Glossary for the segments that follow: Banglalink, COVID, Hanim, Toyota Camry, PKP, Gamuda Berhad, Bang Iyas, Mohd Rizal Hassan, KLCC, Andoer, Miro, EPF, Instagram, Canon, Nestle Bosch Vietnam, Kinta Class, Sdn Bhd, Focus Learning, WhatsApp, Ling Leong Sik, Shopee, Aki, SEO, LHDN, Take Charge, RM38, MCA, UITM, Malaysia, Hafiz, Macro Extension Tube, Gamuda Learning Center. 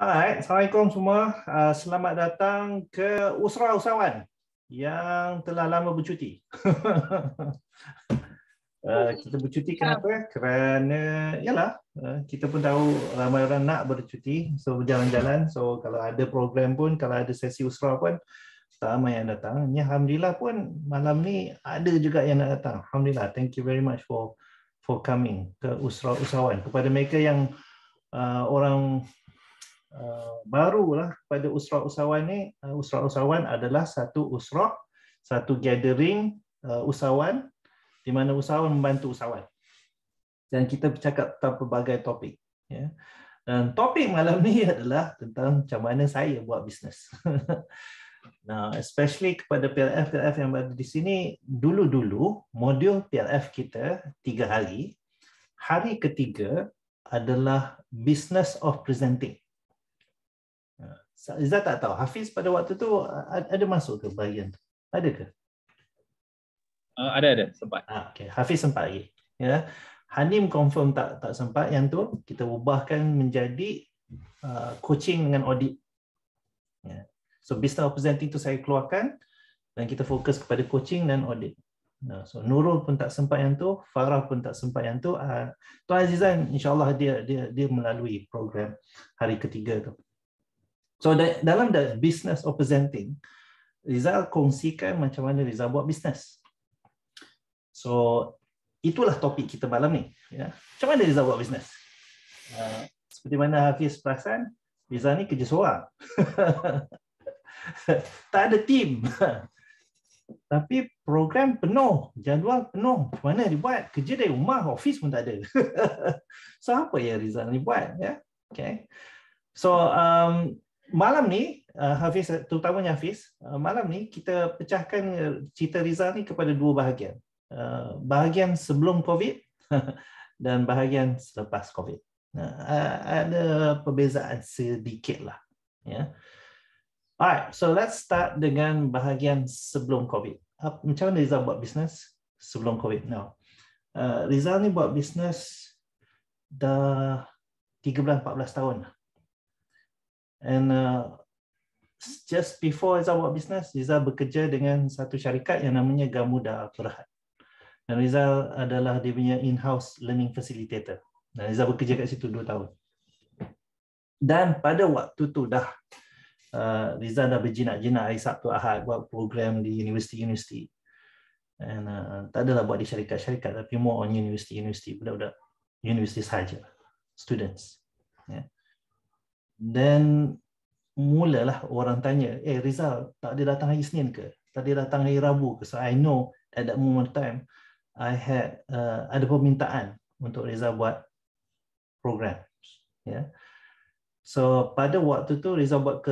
Alright, Assalamualaikum semua. Selamat datang ke Usrah Usahawan yang telah lama bercuti. Kita bercuti kenapa? Kerana yalah, kita pun tahu ramai orang nak bercuti, so berjalan-jalan. So kalau ada program pun, kalau ada sesi Usrah pun ramai yang datang. Ya, alhamdulillah pun malam ni ada juga yang nak datang. Alhamdulillah. Thank you very much for coming ke Usrah Usahawan. Kepada mereka yang orang barulah pada Usrah Usahawan ni, Usrah Usahawan adalah satu usrah, satu gathering usahawan di mana usahawan membantu usahawan. Dan kita bercakap tentang pelbagai topik. Ya. Dan topik malam ni adalah tentang macam mana saya buat bisnes. Nah, especially kepada PLF yang berada di sini, dulu-dulu modul PLF kita 3 hari. Hari ketiga adalah business of presenting. Izzah tak tahu, Hafiz pada waktu tu ada masuk ke bahagian tu? Ada ke? Ada, sempat. Okay. Hafiz sempat lagi. Ya. Hanim confirm tak sempat. Yang tu kita ubahkan menjadi coaching dengan audit. Ya. So business presenting tu saya keluarkan dan kita fokus kepada coaching dan audit. So Nurul pun tak sempat yang tu, Farah pun tak sempat yang tu. Tuan Azizan insya-Allah dia melalui program hari ketiga tu. So dalam the business of presenting, Rizal kongsikan macam mana Rizal buat bisnes. So itulah topik kita malam ni. Ya. Macam mana Rizal buat bisnes? Seperti mana Hafiz perasan, Rizal ni kerja seorang. Tak ada team. Tapi program penuh, jadual penuh. Macam mana dia buat? Kerja dari rumah, office pun tak ada. So apa yang Rizal ni buat? Ya? Okay. So malam ni, Hafiz, terutamanya Hafiz, malam ni kita pecahkan cerita Rizal ni kepada 2 bahagian. Bahagian sebelum COVID dan bahagian selepas COVID. Ada perbezaan sedikit lah. Yeah. Alright, so let's start dengan bahagian sebelum COVID. Macam mana Rizal buat bisnes sebelum COVID now? Rizal ni buat bisnes dah 13-14 tahun lah. And just before Izzah buat business, Izzah bekerja dengan satu syarikat yang namanya Gamuda Akulahat. Dan Rizal adalah dia punya in-house learning facilitator. Dan Izzah bekerja kat situ 2 tahun. Dan pada waktu tu dah, Rizal dah berjinak-jinak hari Sabtu Ahad buat program di universiti-universiti. And tak adalah buat di syarikat-syarikat, tapi more on universiti-universiti, budak-budak universiti sahaja, students. Yeah. Dan mulalah orang tanya, Rizal, tak ada datang hari Isnin ke? Tak ada datang hari Rabu ke? So I know at that moment time, I had ada permintaan untuk Rizal buat program. Yeah. So pada waktu tu Rizal buat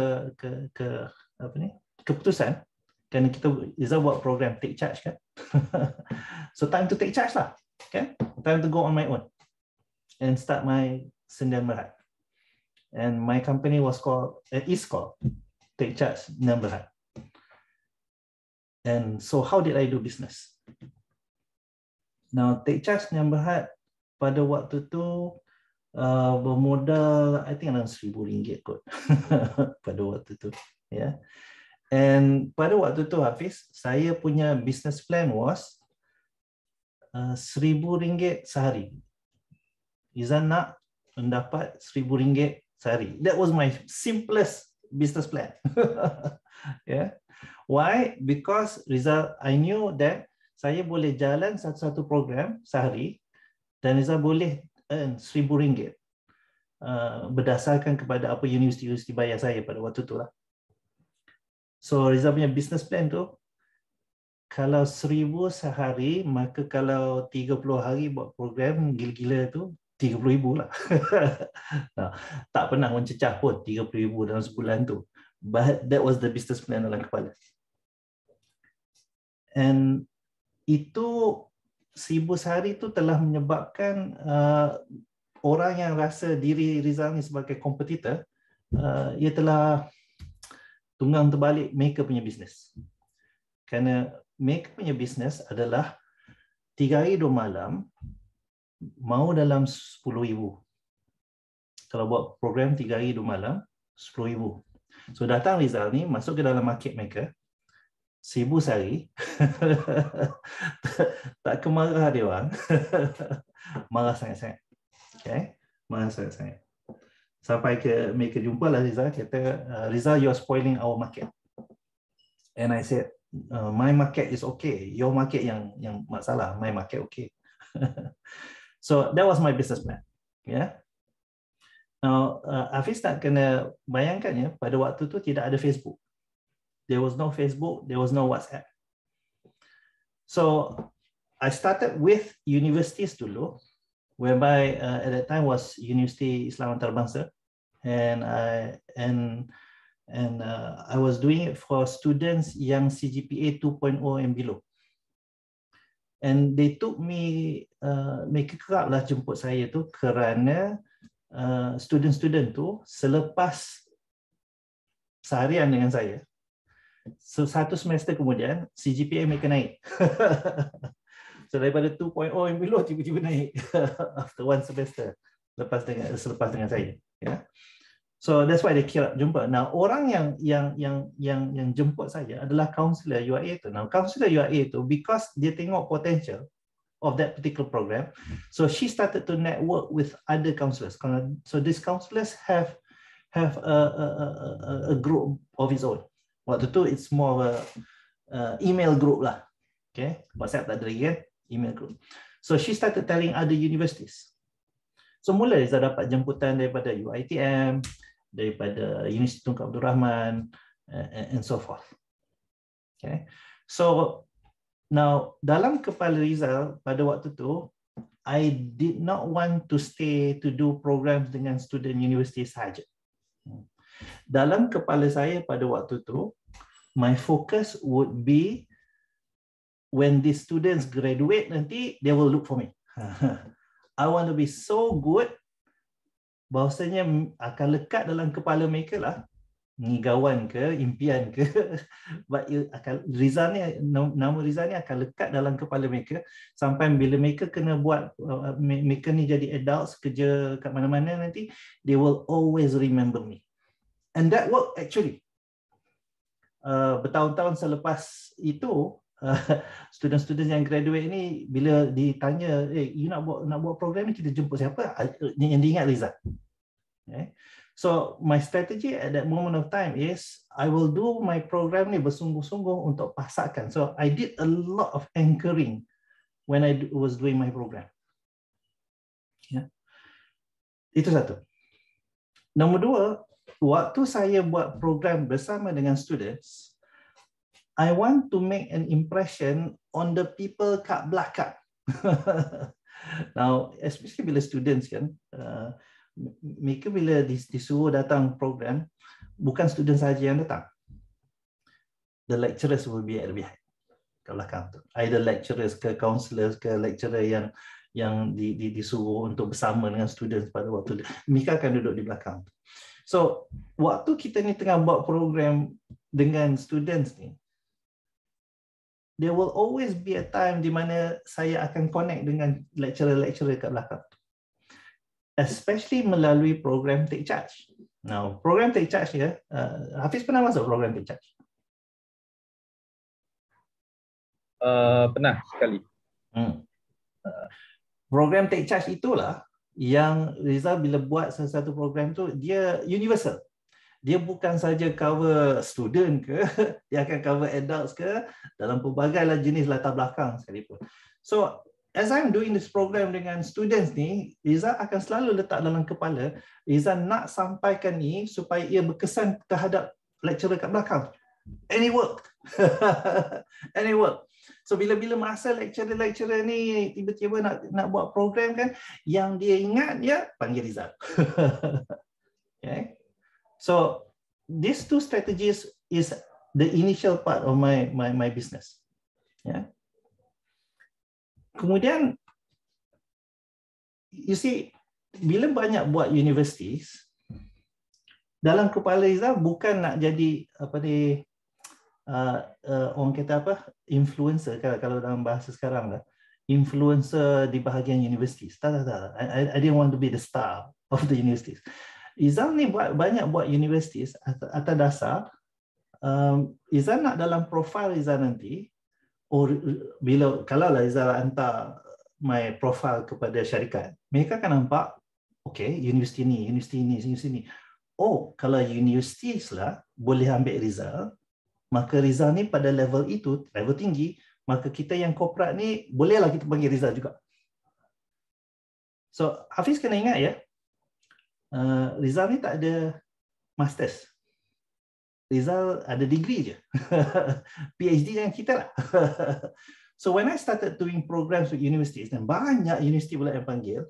keputusan, kerana Rizal buat program Take Charge kan? So time to take charge lah. Okay? Time to go on my own and start my Sdn Bhd. And my company was called, is called Take Charge Sdn Bhd. And so how did I do business? Now Take Charge Sdn Bhd pada waktu tu bermodal I think around RM1,000 kot pada waktu tu. Yeah. And pada waktu tu Hafiz, saya punya business plan was RM1,000 sehari. Izan nak mendapat RM1,000 sehari. That was my simplest business plan. Yeah. Why? Because Rizal, I knew that saya boleh jalan satu-satu program sehari dan Rizal boleh earn RM1,000 berdasarkan kepada apa universiti-universiti bayar saya pada waktu tu lah. So Rizal punya business plan tu, kalau RM1,000 sehari, maka kalau 30 hari buat program gila-gila tu, 30,000 lah. Nah, tak pernah mencecah pun 30,000 dalam sebulan tu. But that was the business plan dalam kepala. And itu RM1,000 sehari tu telah menyebabkan orang yang rasa diri Rizal ni sebagai kompetitor, ia telah tunggang terbalik mereka punya bisnes. Kerana mereka punya bisnes adalah 3 hari 2 malam, mau dalam 10,000. Kalau buat program 3 hari 2 malam, 10,000. So datang Rizal ni masuk ke dalam market maker 1,000 sehari. Tak kemarah dia orang. Marah sangat-sangat. Okay? Marah sangat-sangat. Sampai ke mereka jumpa lah Rizal, kata, Rizal, you are spoiling our market. And I said, my market is okay. Your market yang masalah. My market okay. So that was my business plan. Yeah. Now, Hafiz tak kena bayangkan ya, pada waktu tu tidak ada Facebook. There was no Facebook, there was no WhatsApp. So I started with universities dulu, whereby at that time was Universiti Islam Antarabangsa, and I was doing it for students yang CGPA 2.0 and below. And they took me, mereka keraplah jemput saya tu kerana student-student tu selepas seharian dengan saya, so satu semester kemudian CGPA mereka naik. So daripada 2.0 yang below tiba-tiba naik after one semester selepas dengan saya, yeah. So that's why they kira jumpa. Nah, orang yang jemput saya adalah kaunselor UIA tu. Nah, kaunselor UIA tu, because dia tengok potential of that particular program, so she started to network with other counselors. So these counselors have a group of its own. Waktu tu it's more of a email group lah, okay? WhatsApp tak ada lagi kan? Email group. So she started telling other universities. So mula Rizal dapat jemputan daripada UiTM, daripada Universiti Tun Abdul Rahman, and so forth. Okay, so now, dalam kepala Rizal pada waktu tu, I did not want to stay to do programs dengan student university sahaja. Dalam kepala saya pada waktu tu, my focus would be when the students graduate nanti, they will look for me. I want to be so good, bahawasanya akan lekat dalam kepala mereka lah. Ni gawan ke, impian ke, but Rizal ni, nama Rizal ni akan lekat dalam kepala mereka sampai bila mereka kena buat, mereka ni jadi adults kerja kat mana-mana nanti, they will always remember me. And that work actually. Bertahun-tahun selepas itu, student-student yang graduate ni bila ditanya, you nak buat program ni, kita jemput siapa? Yang diingat Rizal. Okay. So my strategy at that moment of time is I will do my program ni bersungguh-sungguh untuk pasarkan. So I did a lot of anchoring when I was doing my program. Yeah. Itu satu. Nombor dua, waktu saya buat program bersama dengan students, I want to make an impression on the people kat belakang. Now, especially bila students kan, mereka bila disuruh datang program, bukan student sahaja yang datang. The lecturers will be at the behind, kat belakang tu. Either lecturers ke counselors ke lecturer yang disuruh untuk bersama dengan students pada waktu itu. Mereka akan duduk di belakang. So, waktu kita ni tengah buat program dengan students ni, there will always be a time di mana saya akan connect dengan lecturer-lecturer kat belakang tu. Especially melalui program Take Charge. Now, program Take Charge ni, Hafiz pernah masuk program Take Charge? Pernah sekali. Program Take Charge itulah yang Rizal bila buat satu program tu, dia universal. Dia bukan saja cover student ke, dia akan cover adults ke, dalam pelbagai jenis latar belakang sekalipun. So, as I'm doing this program dengan students ni, Izzah akan selalu letak dalam kepala, Izzah nak sampaikan ni supaya ia berkesan terhadap lecturer kat belakang. And it worked. And it worked. So bila-bila masa lecturer ni tiba-tiba nak buat program kan, yang dia ingat dia panggil Izzah. Okay. So these two strategies is the initial part of my business. Yeah. Kemudian, you see, bila banyak buat universities, dalam kepala Izzah bukan nak jadi apa ni, orang kata apa, influencer kalau dalam bahasa sekarang lah, influencer di bahagian universities. Tak. I didn't want to be the star of the universities. Rizal ni banyak buat universiti atas dasar Izzah nak dalam profil Izzah nanti, kalaulah Izzah hantar my profile kepada syarikat, mereka akan nampak, okay, universiti ni. Oh, kalau universiti lah boleh ambil Rizal, maka Rizal ni pada level itu, level tinggi, maka kita yang korporat ni bolehlah kita panggil Rizal juga. So Hafiz kena ingat ya, Rizal ni tak ada masters. Rizal ada degree je. PhD dengan kita lah. So when I started doing programs with universities, dan banyak universiti pula yang panggil,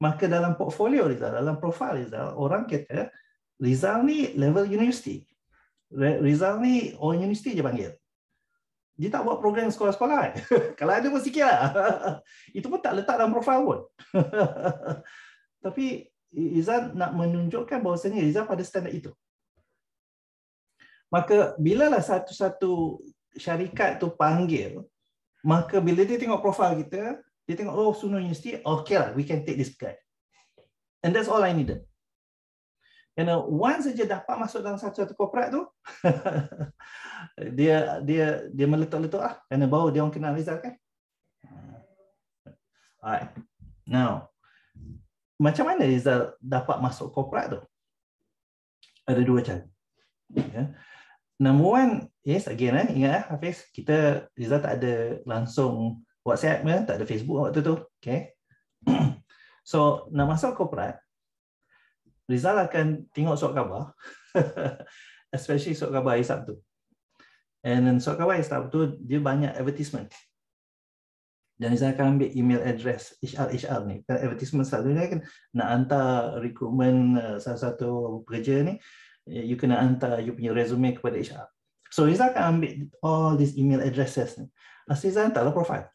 maka dalam portfolio Rizal, dalam profile Rizal, orang kata Rizal ni level university. Rizal ni orang universiti je panggil. Dia tak buat program sekolah-sekolah. Kalau ada pun sikit lah. Itu pun tak letak dalam profile pun. Tapi Rizal nak menunjukkan bahawasanya Rizal pada standard itu. Maka bilalah satu-satu syarikat tu panggil, maka bila dia tengok profil kita, dia tengok, oh, Suno University, okay lah, we can take this guy. And that's all I needed. You know, once saja dapat masuk dalam satu-satu korporat tu, dia meletup-letup lah, kerana baru dia orang kenal Rizal kan. Alright. Now, macam mana Rizal dapat masuk korporat tu? Ada dua cara. Yeah. Number one, yes, again, ingat Hafiz, kita Rizal tak ada langsung WhatsApp, tak ada Facebook waktu tu. Okay. So, nak masuk korporat, Rizal akan tengok surat khabar, especially surat khabar hari Sabtu. And then surat khabar hari Sabtu, dia banyak advertisement. Dan Rizal akan ambil email address HR ni. Kan advertisement selalunya kan nak hantar recruitment satu-satu pekerja ni, you kena hantar you punya resume kepada HR. So Rizal akan ambil all these email addresses ni. Asli Rizal hantarlah profile.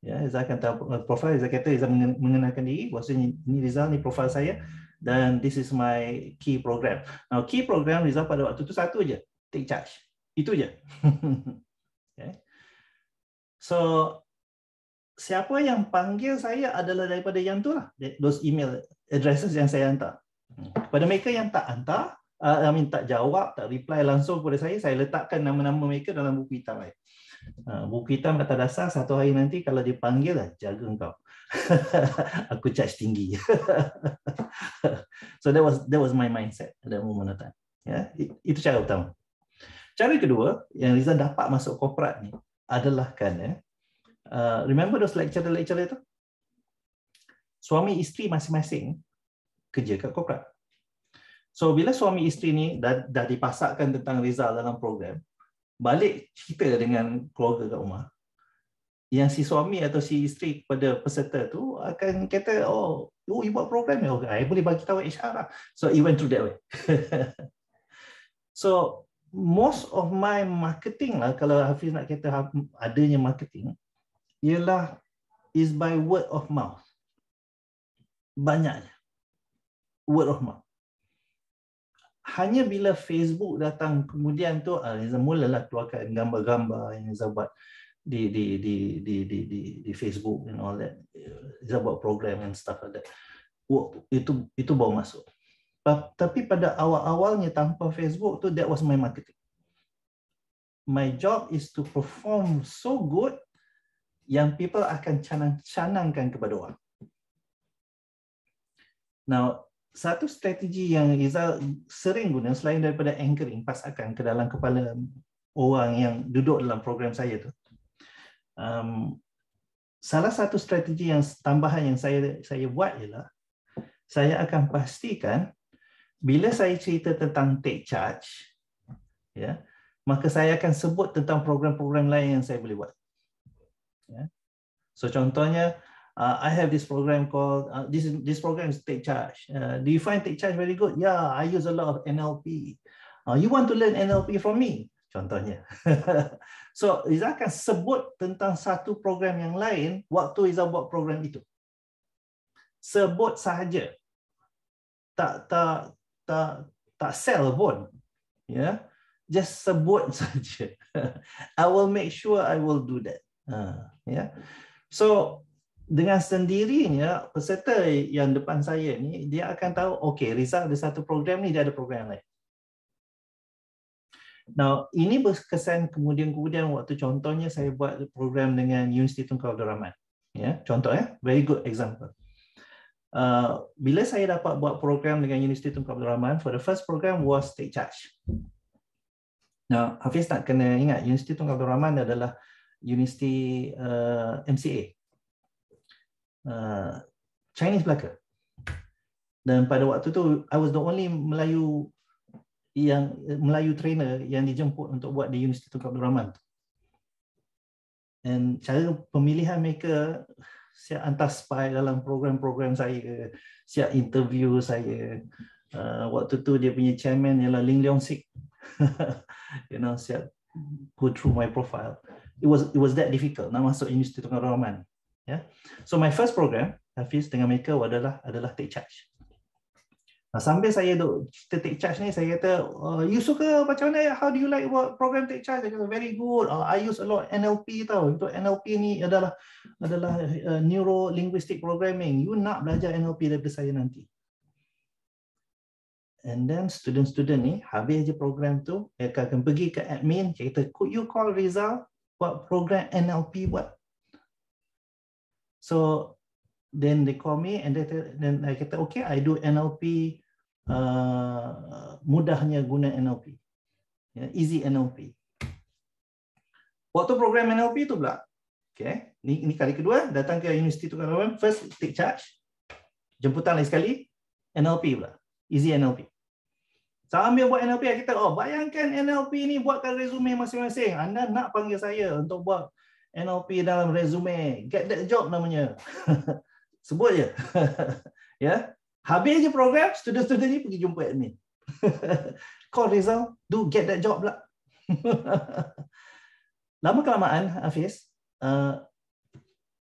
Ya, Rizal akan hantar profile. Rizal kata Rizal mengenalkan diri, maksudnya ni Rizal, ni profile saya dan this is my key program. Now key program Rizal pada waktu tu satu je, Take Charge. Itu je. Okay. So siapa yang panggil saya adalah daripada yang tu lah, those email addresses yang saya hantar. Kepada mereka yang tak hantar, tak jawab, tak reply langsung kepada saya letakkan nama-nama mereka dalam buku hitam. Buku hitam atas dasar satu hari nanti kalau dia panggil lah, jaga engkau. Aku charge tinggi. So that was my mindset at that moment of time. Yeah, itu cara pertama. Cara kedua yang Rizal dapat masuk korporat ni adalah kan, remember those lecturer tu? Suami isteri masing-masing kerja kat korporat. So bila suami isteri ni dah dipasakkan tentang Rizal dalam program, balik cerita dengan keluarga kat rumah, yang si suami atau si isteri kepada peserta tu akan kata, oh you buat program ni, okay, I boleh bagi tahu HR. So it went through that way. So most of my marketing lah, kalau Hafiz nak kata adanya marketing, ialah is by word of mouth. Banyaknya word of mouth. Hanya bila Facebook datang kemudian tu, Rizal mulalah keluarkan gambar-gambar yang Rizal buat di Facebook and all that. Rizal buat program and stuff like that. Itu baru masuk. Tapi pada awal-awalnya tanpa Facebook tu, that was my marketing. My job is to perform so good yang people akan canangkan kepada orang. Now, satu strategi yang Rizal sering guna selain daripada anchoring, pasakan ke dalam kepala orang yang duduk dalam program saya tu. Salah satu strategi yang tambahan yang saya buat ialah saya akan pastikan bila saya cerita tentang Take Charge, ya, maka saya akan sebut tentang program-program lain yang saya boleh buat. Ya. So contohnya, I have this program called this program is Take Charge. Do you find Take Charge very good? Yeah, I use a lot of NLP. You want to learn NLP from me? Contohnya. So Rizal akan sebut tentang satu program yang lain waktu Rizal buat program itu. Sebut sahaja. Tak sell pun. Yeah. Just sebut saja. I will make sure I will do that. Yeah. So dengan sendirinya peserta yang depan saya ni dia akan tahu, okey, Rizal ada satu program ni, dia ada program lain. Now, ini berkesan kemudian waktu contohnya saya buat program dengan Universiti Tun Abdul Rahman. Ya, contoh ya, very good example. Bila saya dapat buat program dengan Universiti Tun Abdul Rahman, for the first program was Take Charge. Now, Hafiz tak kena ingat, Universiti Tun Abdul Rahman adalah universiti MCA. Chinese Melaka. Dan pada waktu tu I was the only Melayu trainer yang dijemput untuk buat di Universiti Tun Abdul Rahman. Dan cara pemilihan mereka, siap hantar spy dalam program-program saya, siap interview saya. Waktu tu dia punya chairman ialah Ling Leong Sik. You know, siap go through my profile. It was that difficult nak masuk Universiti Tun Abdul Rahman. Yeah. So my first program, Hafiz dengan mereka adalah Take Charge. Nah, sambil saya duk cerita Take Charge ni, saya kata, you suka macam mana? How do you like about program Take Charge? Saya kata, very good. I use a lot NLP tau. Untuk NLP ni adalah neuro linguistic programming. You nak belajar NLP daripada saya nanti. And then student-student ni habis je program tu, mereka akan pergi ke admin, saya kata, could you call Rizal buat program NLP buat? So then they call me and then I kata, okay, I do NLP, mudahnya guna NLP, yeah, easy NLP. Waktu program NLP tu pula, okay, ini kali kedua datang ke Universiti Tun Abdul Rahman, first Take Charge, jemputan lagi sekali, NLP pula, easy NLP. Sambil buat NLP, I kata, oh, bayangkan NLP ni buatkan resume masing-masing, anda nak panggil saya untuk buat NLP dalam resume, get that job namanya. Sebut je. Yeah. Habis je program, student-student ni pergi jumpa admin. Call Rizal, do get that job lah. Lama-kelamaan, Hafiz,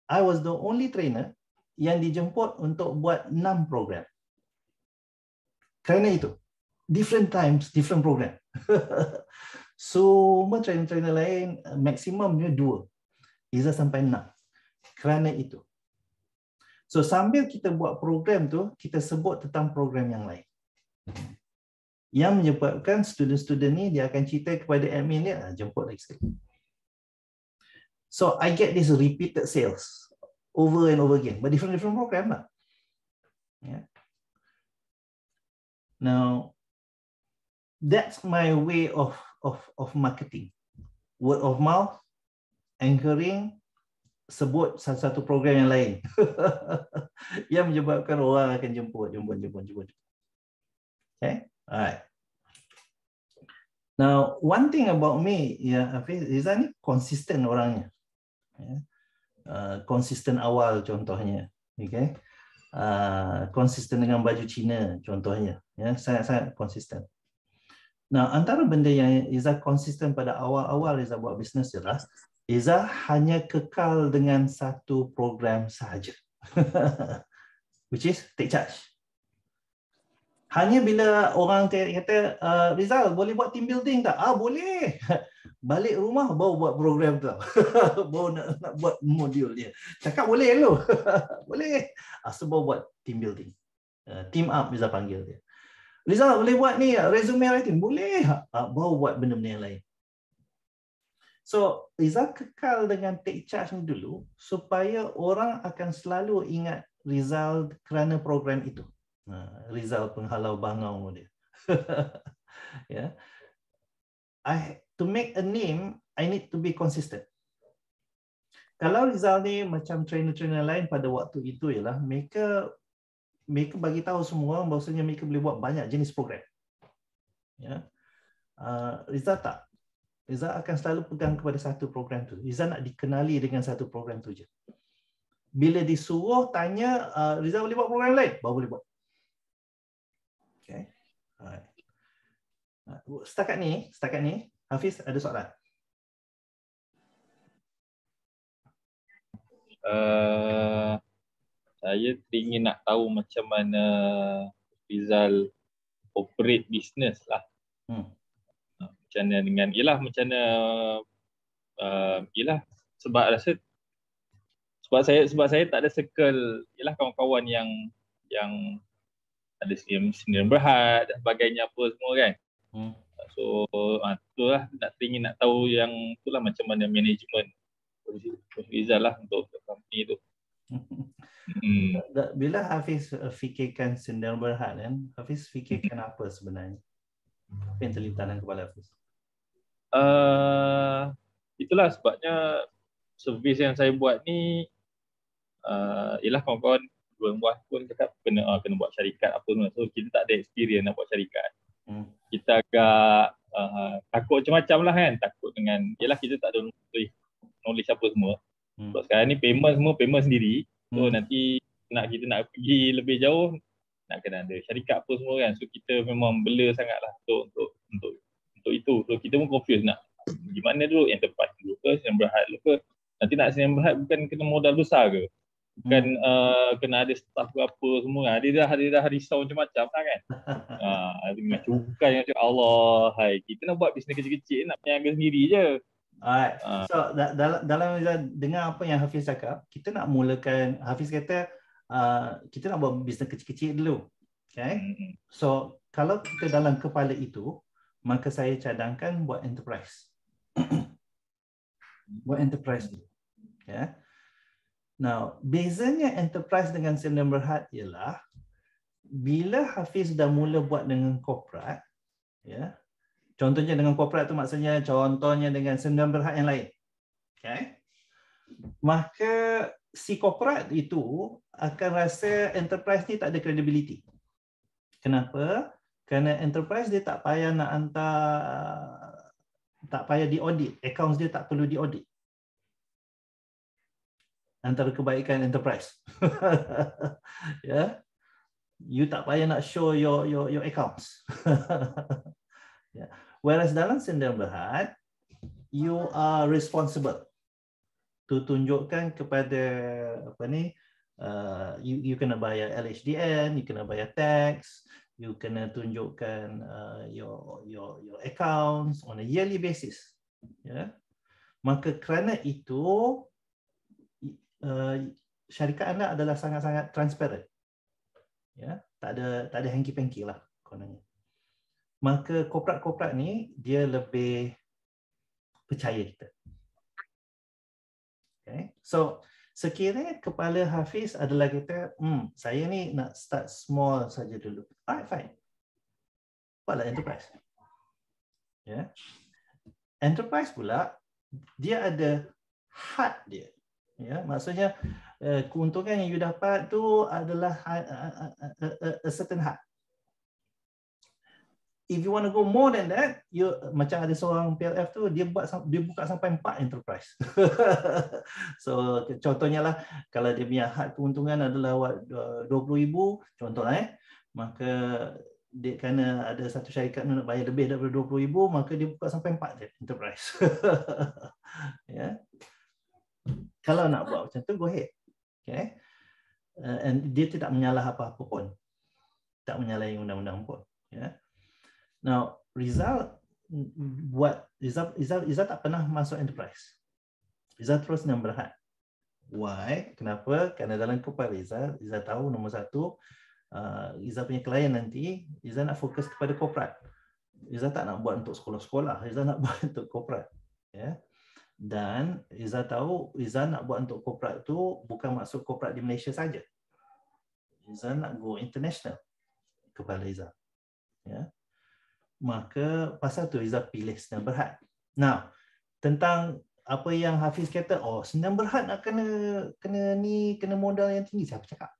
I was the only trainer yang dijemput untuk buat 6 program. Kerana itu, different times, different program. Semua trainer-trainer lain, maksimumnya 2. Izzah sampai 6. Kerana itu. So sambil kita buat program tu, kita sebut tentang program yang lain. Yang menyebabkan student-student ni dia akan cerita kepada admin dia, jemput lagi sekali. So I get this repeated sales over and over again, but different program lah. Yeah. Now that's my way of marketing. Word of mouth, anchoring, sebut satu program yang lain. Yang menyebabkan orang akan jemput. Okay, alright. Now, one thing about me, ya, Hafiz, Rizal ni konsisten orangnya. Konsisten awal contohnya, okay. Konsisten dengan baju Cina contohnya, ya, sangat-sangat konsisten. Nah, antara benda yang Izzah konsisten pada awal-awal Izzah buat bisnes ialah Izzah hanya kekal dengan satu program sahaja. Which is Take Charge. Hanya bila orang kata, Rizal, boleh buat team building tak? Ah, boleh. Balik rumah baru buat program tu. Baru nak buat modul dia. Cakap boleh lo. Boleh. So baru buat team building. Team up Izzah panggil dia. Rizal, boleh buat ni resume writing? Boleh. Baru buat benda-benda yang lain. So, Rizal kekal dengan Take Charge ni dulu supaya orang akan selalu ingat Rizal kerana program itu. Rizal penghalau bangau dia. Yeah. To make a name, I need to be consistent. Kalau Rizal ni macam trainer-trainer lain pada waktu itu ialah mereka bagi tahu semua orang bahawasanya mereka boleh buat banyak jenis program. Yeah. Rizal tak. Izzah akan selalu pegang kepada satu program tu. Izzah nak dikenali dengan satu program tu je. Bila disuruh tanya, Izzah boleh buat program lain? Baru boleh buat. Okay. Alright. Setakat ni, Hafiz ada soalan? Saya ingin nak tahu macam mana Rizal operate bisnes lah. Macam mana dengan ialah sebab rasa Sebab saya tak ada circle, ialah kawan-kawan yang ada Sdn Bhd dan sebagainya apa semua kan. So itulah nak tahu yang itulah macam mana management Rizal lah untuk company tu. Bila Hafiz fikirkan Sdn Bhd kan, Hafiz fikirkan apa sebenarnya? Apa yang terlintas dalam kepala Hafiz? Itulah sebabnya servis yang saya buat ni ialah kawan-kawan dua buah pun cakap kena buat syarikat apa pun. So kita tak ada experience nak buat syarikat. Kita agak takut macam-macam lah kan. Takut dengan ialah kita tak ada knowledge apa semua. Sebab sekarang ni payment semua payment sendiri. So nanti kita nak pergi lebih jauh nak kena ada syarikat apa semua kan. So kita memang blur sangatlah untuk itu. So kita pun confused nak gimana dulu yang tepat dulu ke, Sdn Bhd dulu ke. Nanti nak Sdn Bhd bukan kena modal besar ke, bukan kena ada staff ke apa semua. Dia dah risau macam-macam lah kan. Macam macam Allah, hai, kita nak buat bisnes kecil-kecil, nak peniaga sendiri je. Alright, so dalam dengar apa yang Hafiz cakap, kita nak mulakan, Hafiz kata kita nak buat bisnes kecil-kecil dulu. Okay, so kalau kita dalam kepala itu, maka saya cadangkan buat enterprise. Buat enterprise dulu. Yeah. Now, bezanya enterprise dengan Sdn Bhd ialah bila Hafiz dah mula buat dengan korporat, yeah, contohnya dengan korporat tu maksudnya contohnya dengan Sdn Bhd yang lain. Okay. Maka si korporat itu akan rasa enterprise ni tak ada credibility. Kenapa? Kerana enterprise dia tak payah nak hantar, tak payah diaudit. Accounts dia tak perlu diaudit. Antara kebaikan enterprise. Yeah. You tak payah nak show your accounts. Yeah. Whereas dalam Sdn Bhd, you are responsible to tunjukkan kepada apa ni, you kena bayar LHDN, you kena bayar tax. You kena tunjukkan your accounts on a yearly basis. Yeah. Maka kerana itu syarikat anda adalah sangat-sangat transparent. Yeah. Tak ada hanky-panky lah kononnya. Maka korporat-korporat ni dia lebih percaya kita. Okay. So sekiranya kepala Hafiz adalah kita, saya ni nak start small saja dulu. Alright, fine. Buatlah enterprise. Yeah. Enterprise pula, dia ada had dia. Yeah. Maksudnya, keuntungan yang you dapat tu adalah a certain had. If you want to go more than that, you, macam ada seorang PLF tu, dia buka sampai 4 enterprise. So contohnya lah, kalau dia punya had keuntungan adalah 20,000 contohlah, maka dia kena ada satu syarikat nak bayar lebih daripada 20,000, maka dia buka sampai 4 enterprise. Yeah. Kalau nak buat macam tu, go ahead. Okay. And dia tidak menyalah apa-apa pun, tak menyalahi undang-undang pun. Yeah. Now, Rizal tak pernah masuk enterprise. Rizal terus Sdn Bhd. Why? Kenapa? Kerana dalam kepala Rizal tahu nombor satu, Rizal punya klien nanti, Rizal nak fokus kepada korporat. Rizal tak nak buat untuk sekolah-sekolah, Rizal nak buat untuk korporat. Yeah? Dan Rizal tahu, Rizal nak buat untuk korporat tu bukan maksud korporat di Malaysia saja. Rizal nak go international, kepala Rizal. Yeah? Maka pasal tu Izzah pilih Sdn Bhd. Nah, tentang apa yang Hafiz kata, oh Sdn Bhd nak kena modal yang tinggi, siapa cakap?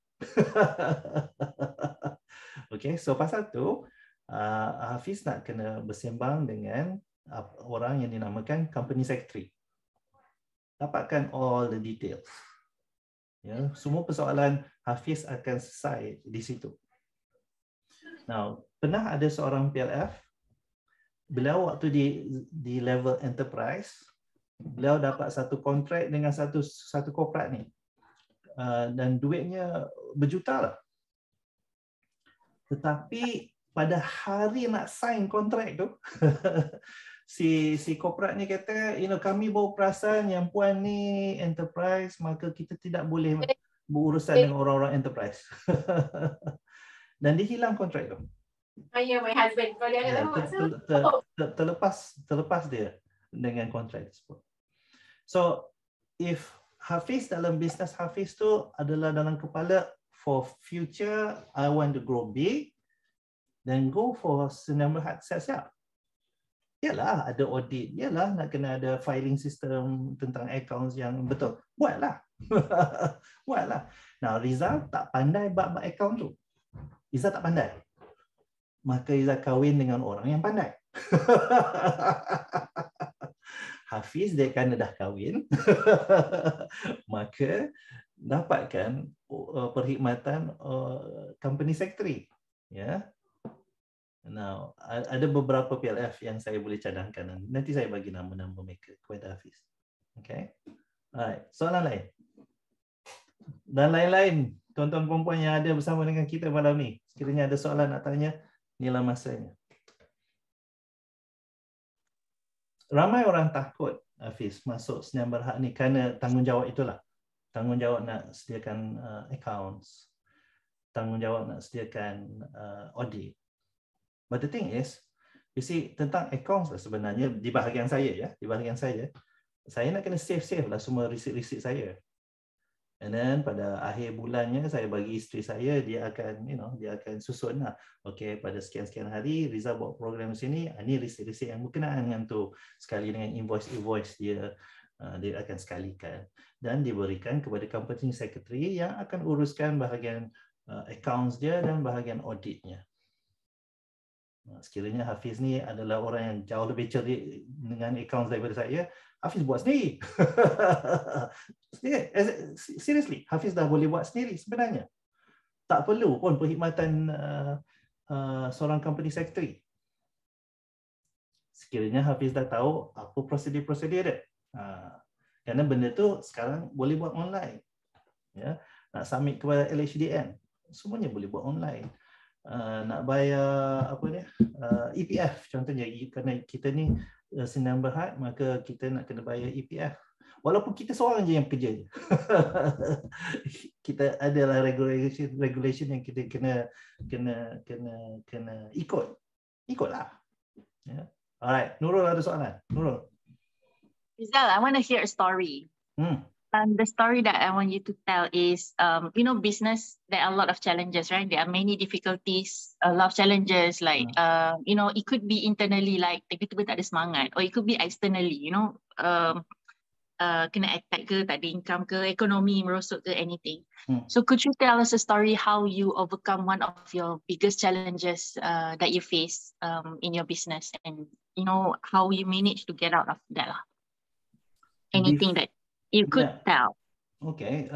Okey, so pasal tu Hafiz nak kena bersembang dengan orang yang dinamakan company secretary. Dapatkan all the details. Ya, semua persoalan Hafiz akan selesai di situ. Now, pernah ada seorang PLF, beliau waktu di level enterprise, beliau dapat satu kontrak dengan satu korporat ni, dan duitnya berjuta lah. Tetapi pada hari nak sign kontrak tu, si korporat ni kata, you know, kami baru perasan yang puan ni enterprise, maka kita tidak boleh berurusan dengan orang-orang enterprise. Dan dia hilang kontrak tu. Oh yeah, my husband. Kalau dia terlepas dia dengan kontrak tersebut. So if Hafiz dalam bisnes Hafiz tu adalah dalam kepala for future, I want to grow big, then go for Sdn Bhd siap-siap. Yalah ada audit, yalah nak kena ada filing system tentang accounts yang betul. Buatlah. Buatlah. Nah, Rizal tak pandai bab account tu. Izzah tak pandai. Maka Izzah kahwin dengan orang yang pandai. Hafiz dia kerana dah kahwin. Maka dapatkan perkhidmatan company secretary. Ya. Now, ada beberapa PLF yang saya boleh cadangkan. Nanti saya bagi nama-nama mereka kepada Hafiz. Okay. Alright, soalan lain. Dan lain-lain. Tuan-tuan perempuan yang ada bersama dengan kita malam ni, sekiranya ada soalan nak tanya, inilah masanya. Ramai orang takut Hafiz masuk Sdn Bhd ni kerana tanggungjawab itulah. Tanggungjawab nak sediakan accounts, tanggungjawab nak sediakan audit. But the thing is, you see, tentang accounts lah sebenarnya di bahagian saya, ya, di bahagian saya nak kena save-save lah semua receipt-receipt saya. And then pada akhir bulannya saya bagi isteri saya, dia akan, you know, dia akan susun lah. Okay, pada sekian-sekian hari Rizal buat program sini, ini receipt-receipt yang berkenaan dengan tu. Sekali dengan invoice-invoice dia akan sekalikan dan diberikan kepada company secretary yang akan uruskan bahagian accounts dia dan bahagian auditnya. Sekiranya Hafiz ni adalah orang yang jauh lebih cerdik dengan accounts daripada saya, Hafiz buat sendiri. Seriously, Hafiz dah boleh buat sendiri sebenarnya. Tak perlu pun perkhidmatan seorang company secretary. Sekiranya Hafiz dah tahu apa prosedur-prosedur dia. Kerana benda tu sekarang boleh buat online. Ya, nak submit kepada LHDN, semuanya boleh buat online. Nak bayar apa ni EPF contohnya, kerana kita ni Sdn Bhd, maka kita nak kena bayar EPF walaupun kita seorang je yang kerja. Kita adalah regulation yang kita kena ikutlah, yeah. Alright, Nurul ada soalan. Nurul. Rizal, I want to hear a story. The story that I want you to tell is, you know, business, there are a lot of challenges, right? There are many difficulties, a lot of challenges, like, you know, it could be internally, like, tiba-tiba tak ada semangat, or it could be externally, you know, kena attack ke, tak ada income ke, ekonomi merosot ke, anything. So could you tell us a story how you overcome one of your biggest challenges that you face in your business, and, you know, how you manage to get out of that lah? Anything that you could tell. Okay.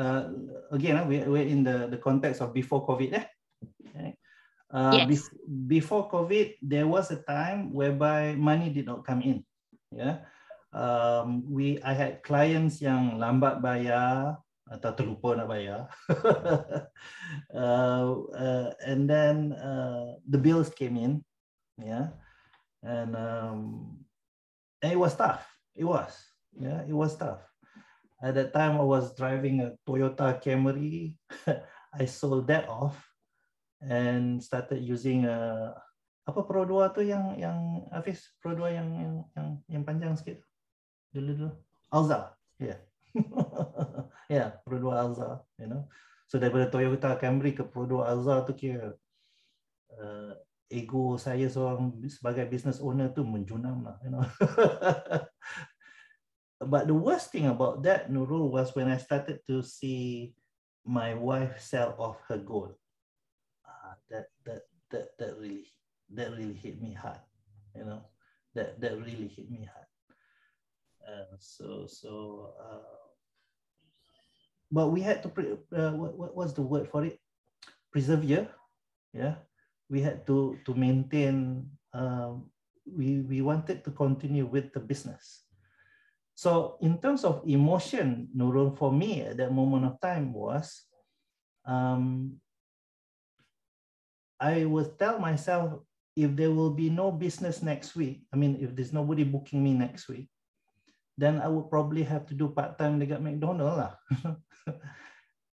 Again, we're in the context of before COVID. Eh? Okay. Yes. Before COVID, there was a time whereby money did not come in. Yeah. I had clients yang lambat bayar atau terlupa nak bayar. And then the bills came in. Yeah. And it was tough. It was. Yeah. It was tough. At that time, I was driving a Toyota Camry. I sold that off and started using a apa Pro 2 tu yang Hafiz, Pro 2 yang panjang sikit dulu Alza, yeah. Yeah, Pro 2 Alza, you know. So daripada Toyota Camry ke Pro 2 Alza tu, kira ego saya sebagai business owner tu menjunam lah, you know. But the worst thing about that, Nurul, was when I started to see my wife sell off her gold. That really hit me hard. You know, that really hit me hard. But we had to what was the word for it? Persevere. Yeah, we had to maintain. We wanted to continue with the business. So in terms of emotion, Nurul, for me at that moment of time was, I would tell myself if there will be no business next week, I mean, if there's nobody booking me next week, then I would probably have to do part-time dekat McDonald's lah.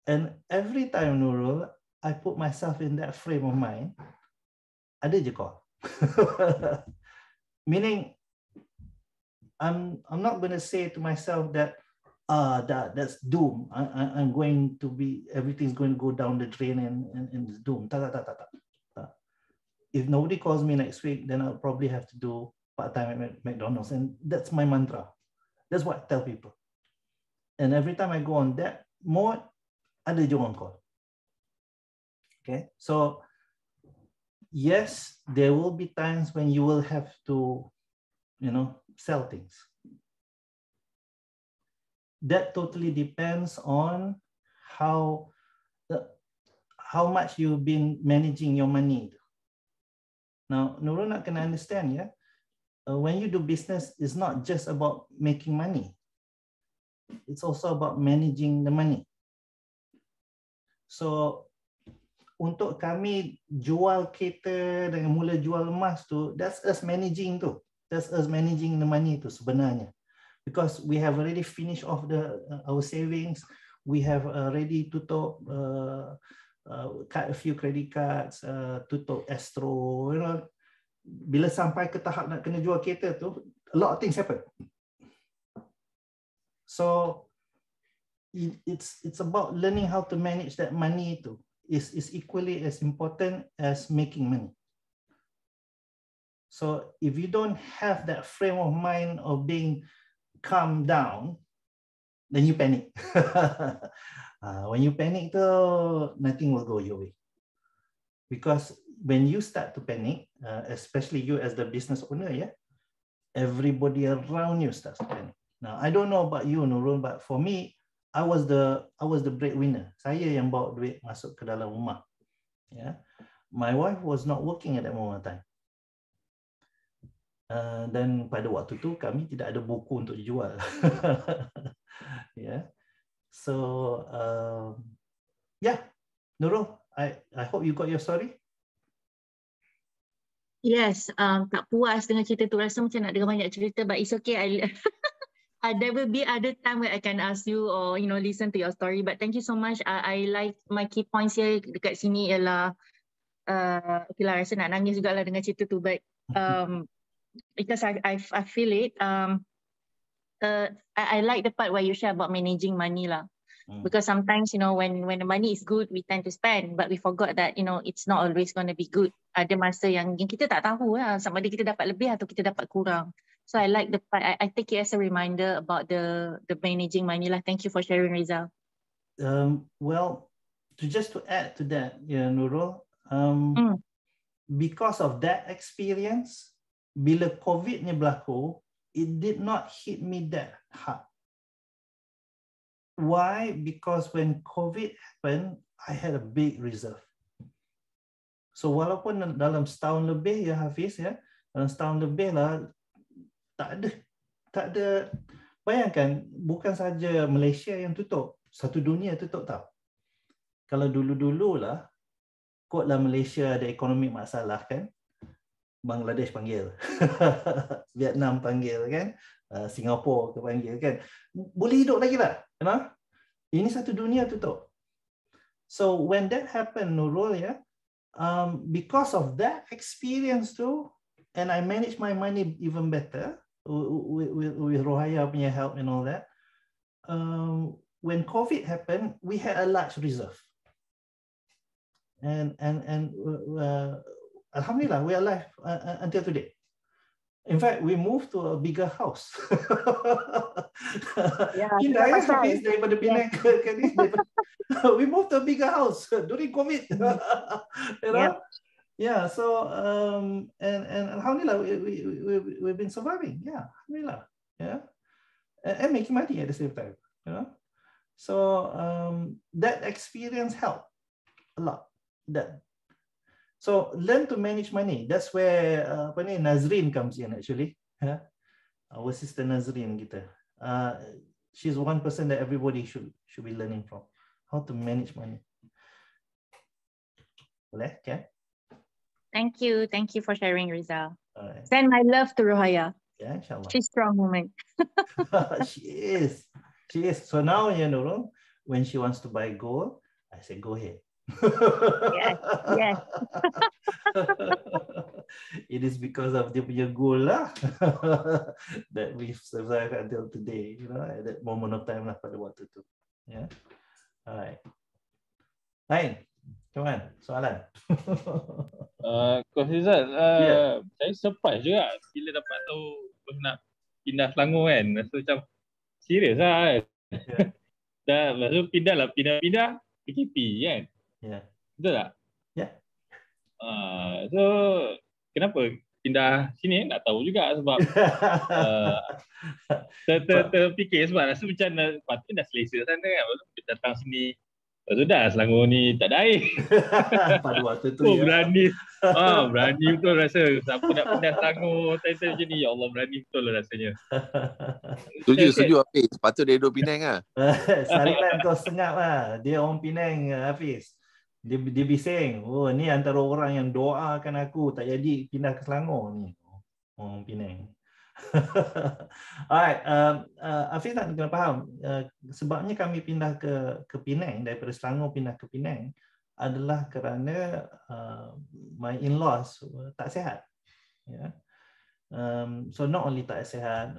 And every time, Nurul, I put myself in that frame of mind, ada je call. Meaning, I'm not going to say to myself that, that's doom. I'm going to be, everything's going to go down the drain and it's doom. If nobody calls me next week, then I'll probably have to do part-time at McDonald's. And that's my mantra. That's what I tell people. And every time I go on that mode, ada je orang call. Okay, so yes, there will be times when you will have to, you know, sell things. That totally depends on how much you've been managing your money. Now, Nurul can understand, yeah? When you do business, it's not just about making money. It's also about managing the money. So, untuk kami jual kereta dengan mula jual emas tu, that's us managing tu. That's us managing the money tu sebenarnya. Because we have already finished off our savings. We have already tutup cut a few credit cards, tutup Astro, you know. Bila sampai ke tahap nak kena jual kereta tu, a lot of things happen. So it's about learning how to manage that money too. Is equally as important as making money. So if you don't have that frame of mind of being calm down, then you panic. When you panic though, nothing will go your way. Because when you start to panic, especially you as the business owner, yeah, everybody around you starts to panic. Now, I don't know about you, Nurul, but for me, I was the breadwinner. Saya yang bawa duit masuk ke dalam rumah. Yeah, my wife was not working at that moment of time. Dan pada waktu tu kami tidak ada buku untuk dijual. Yeah, so yeah, Nurul, I hope you got your story. Yes, tak puas dengan cerita tu, rasa macam nak dengar banyak cerita, but it's okay. There will be other time where I can ask you or, you know, listen to your story. But thank you so much. I like my key points here dekat sini ialah, okay lah, rasa nak nangis jugalah dengan cerita tu. But because I feel it, I like the part where you share about managing money lah. Because sometimes, you know, when the money is good, we tend to spend. But we forgot that, you know, it's not always going to be good. Ada masa yang kita tak tahu lah, sama ada kita dapat lebih atau kita dapat kurang. So I like the part. I take it as a reminder about the managing money lah. Thank you for sharing, Rizal. Well, to add to that, yeah, Nurul, because of that experience, bila COVID ni berlaku, it did not hit me that hard. Why? Because when COVID happened, I had a big reserve. So walaupun dalam setahun lebih, ya Hafiz, ya, dalam setahun lebih lah, tak ada. Bayangkan, bukan saja Malaysia yang tutup, satu dunia tutup tau. Kalau dulu-dululah, kodlah Malaysia ada ekonomi masalah kan, Bangladesh panggil, Vietnam panggil kan, Singapura panggil kan, boleh hidup lagi lah, you know? Ini satu dunia tutup. So when that happened, Nurul, ya, because of that experience tu, and I manage my money even better. With Rohaya punya help and all that, when COVID happened, we had a large reserve, and alhamdulillah, we're alive until today. In fact, we moved to a bigger house. Yeah, daripada Penang ke ni, we moved to a bigger house during COVID. You know? Yeah. Yeah, so and alhamdulillah, we've been surviving. Yeah, alhamdulillah. Yeah, and making money at the same time. You know, so that experience helped a lot. That, so learn to manage money. That's where Nazrin comes in actually. Yeah? Our sister Nazrin, kita. She's one person that everybody should be learning from, how to manage money. Boleh, okay? Thank you for sharing, Rizal. Right. Send my love to Rohaya. Yeah, inshallah. She's strong woman. She is. So now, you know, when she wants to buy gold, I say, go ahead. Yes. It is because of dia punya goal lah that we've survived until today, you know, at that moment of time lah pada waktu tu. Yeah. Alright. Lain. Come on, soalan. Coach Rizal, saya surprise juga bila dapat tahu nak pindah Selangor kan. Rasa macam serius lah kan. Yeah. Dah, lepas tu pindah PKP kan. Yeah. Betul tak? Ya. Yeah. So, kenapa pindah sini? Tak tahu juga sebab terfikir sebab rasa macam patutnya dah selesa sana kan. Lepas tu datang sini. Sudah, Selangor ni tak ada air. Pada waktu tu, berani betul rasa. Siapa nak pindah Selangor, title macam ni. Ya Allah, berani betul lah rasanya. Setuju, Hafiz. Patut dia duduk Penang lah. Sariman kau sengap lah. Dia orang Penang, Hafiz. Dia bising. Oh, ni antara orang yang doakan aku tak jadi pindah ke Selangor ni. Orang Penang. Alright, Hafiz tak kena faham sebabnya kami pindah ke Penang daripada Selangor pindah ke Penang adalah kerana my in-laws tak sihat. Yeah. So not only tak sihat,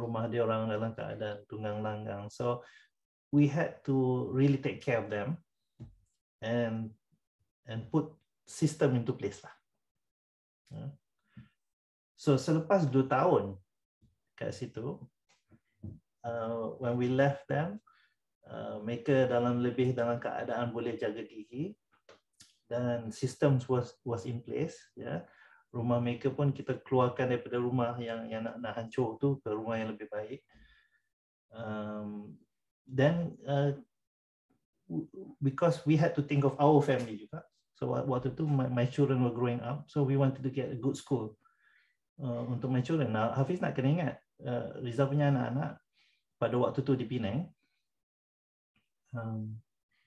rumah dia orang dalam keadaan tunggang-langgang. So we had to really take care of them and put system into place lah. Yeah. So selepas 2 tahun kat situ, when we left them, mereka dalam keadaan boleh jaga gigi dan systems was in place. Yeah. Rumah mereka pun kita keluarkan daripada rumah yang nak hancur tu ke rumah yang lebih baik. Then because we had to think of our family juga, so waktu tu my children were growing up, so we wanted to get a good school. Untuk my children. Nah, Hafiz nak kena ingat Rizal punya anak-anak pada waktu tu di Penang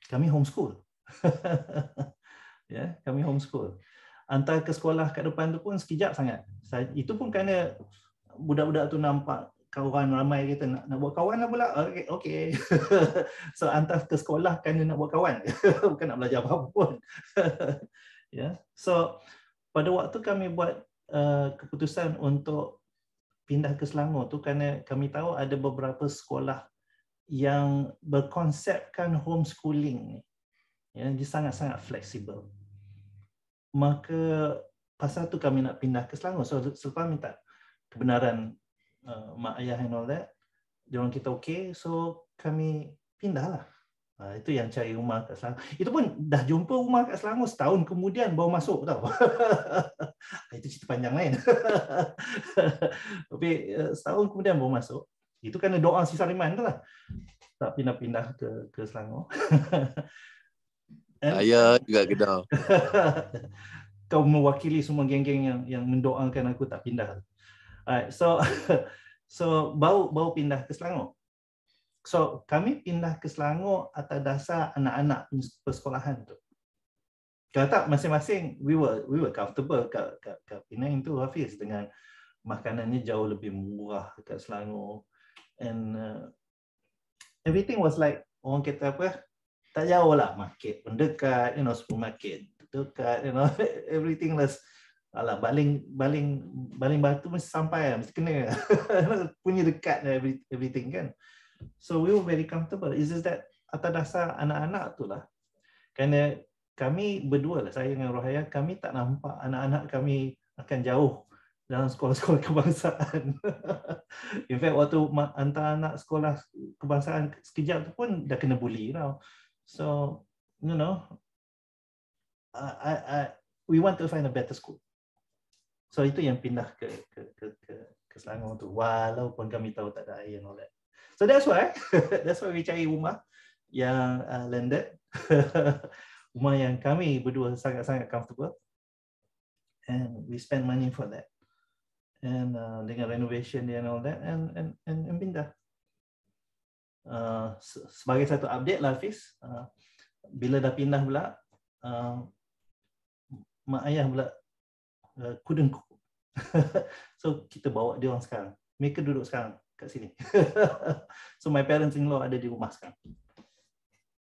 kami homeschool. Yeah, kami homeschool. Hantar ke sekolah kat depan tu pun sekejap sangat. Itu pun kerana budak-budak tu nampak kawan ramai kita nak buat kawan lah pula. Okay. So hantar ke sekolah kerana nak buat kawan. Bukan nak belajar apa-apa pun. Yeah. So pada waktu kami buat keputusan untuk pindah ke Selangor tu kerana kami tahu ada beberapa sekolah yang berkonsepkan homeschooling ni. Ya, dia sangat-sangat fleksibel. Maka pasal tu kami nak pindah ke Selangor. So selepas minta kebenaran mak ayah and all that, diorang kita okay, so kami pindahlah. Itu yang cari rumah kat Selangor. Itu pun dah jumpa rumah kat Selangor setahun kemudian baru masuk tau. Itu cerita panjang lain. Tapi setahun kemudian baru masuk. Itu kerana doa si Sariman tu lah. Tak pindah-pindah ke Selangor. Saya juga Kedah. Kau mewakili semua geng-geng yang mendoakan aku tak pindah. Alright, so baru pindah ke Selangor. So kami pindah ke Selangor atas dasar anak-anak persekolahan tu. Kalau tak masing-masing we were comfortable kat Penang tu, Hafiz, dengan makanannya jauh lebih murah kat Selangor and everything was like orang kata apa? Tak jauh lah, market pun dekat, you know, supermarket dekat, you know, everything was alah baling batu mesti sampai lah, mesti kena. Punya dekat everything kan. So we were very comfortable. It's just that atas dasar anak-anak itulah. Kerana kami berdua lah, saya dengan Rohaya, kami tak nampak anak-anak kami akan jauh dalam sekolah-sekolah kebangsaan. In fact, waktu hantar anak sekolah kebangsaan sekejap tu pun dah kena bully tau. So, you know, we want to find a better school. So itu yang pindah ke Selangor tu. Walaupun kami tahu tak ada air and all that. So that's why we cari rumah yang landed, rumah yang kami berdua sangat-sangat comfortable, and we spend money for that, and dengan renovation and all that, and pindah. Sebagai satu update lah, Hafiz, bila dah pindah pula, mak ayah pula couldn't cope. So kita bawa dia orang sekarang. Mereka duduk sekarang kat sini. So my parents-in-law ada di rumah sekarang.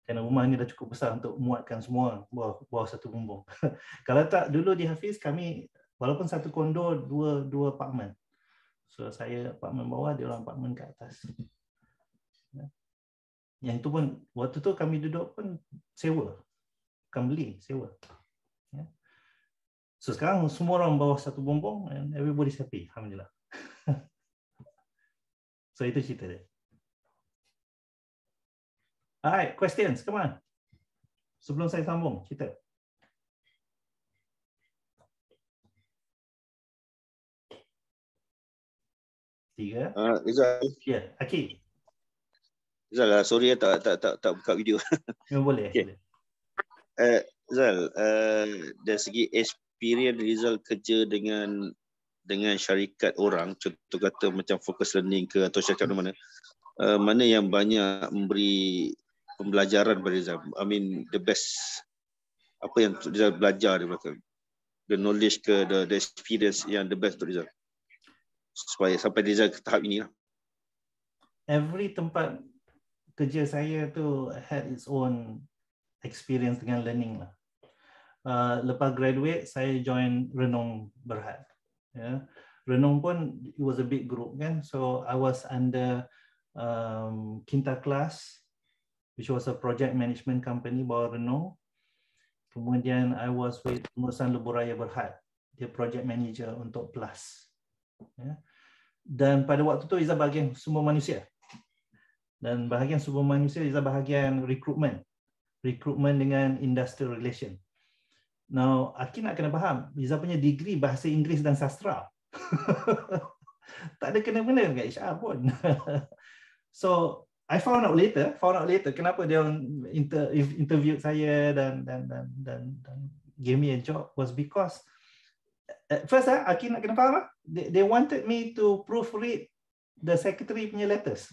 Kerana rumah ni dah cukup besar untuk muatkan semua bawah satu bumbung. Kalau tak, dulu di Hafiz kami, walaupun satu kondo, dua apartmen. So saya apartmen bawah, dia orang apartmen kat atas. Yang itu pun, waktu tu kami duduk pun sewa. Bukan beli, sewa. So sekarang semua orang bawah satu bumbung and everybody's happy. Alhamdulillah. So itu cerita dia. Alright, questions, come on. Sebelum saya sambung, cerita. Tiga. Izzah. Ya, Aki. Izzah lah, sorry tak buka video. Ya, boleh. Okay. Izzah, dari segi experience Rizal kerja dengan syarikat orang, contoh kata macam Focus Learning ke atau syarikat mana, mana yang banyak memberi pembelajaran pada Rizal? I mean the best, apa yang Rizal belajar di belakang, the knowledge ke, the experience yang the best untuk Rizal supaya sampai Rizal ke tahap ini lah. Every tempat kerja saya tu had its own experience dengan learning lah. Lepas graduate saya join Renung Berhad. Yeah. Renung pun it was a big group kan, so I was under Kinta Class, which was a project management company bawah Renault. Kemudian I was with Pengurusan Lebuh Raya Berhad. Dia project manager untuk Plus. Ya. Dan pada waktu itu Izzah bahagian semua manusia. Dan bahagian semua manusia Izzah bahagian recruitment. Recruitment dengan industrial relation. Now, Aki nak kena faham, Izzah punya degree bahasa Inggeris dan sastra. Tak ada kena-mena dengan HR pun. So, I found out later kenapa dia interviewed saya dan gave me a job was because at first Aki nak kena faham lah, they wanted me to proofread the secretary punya letters.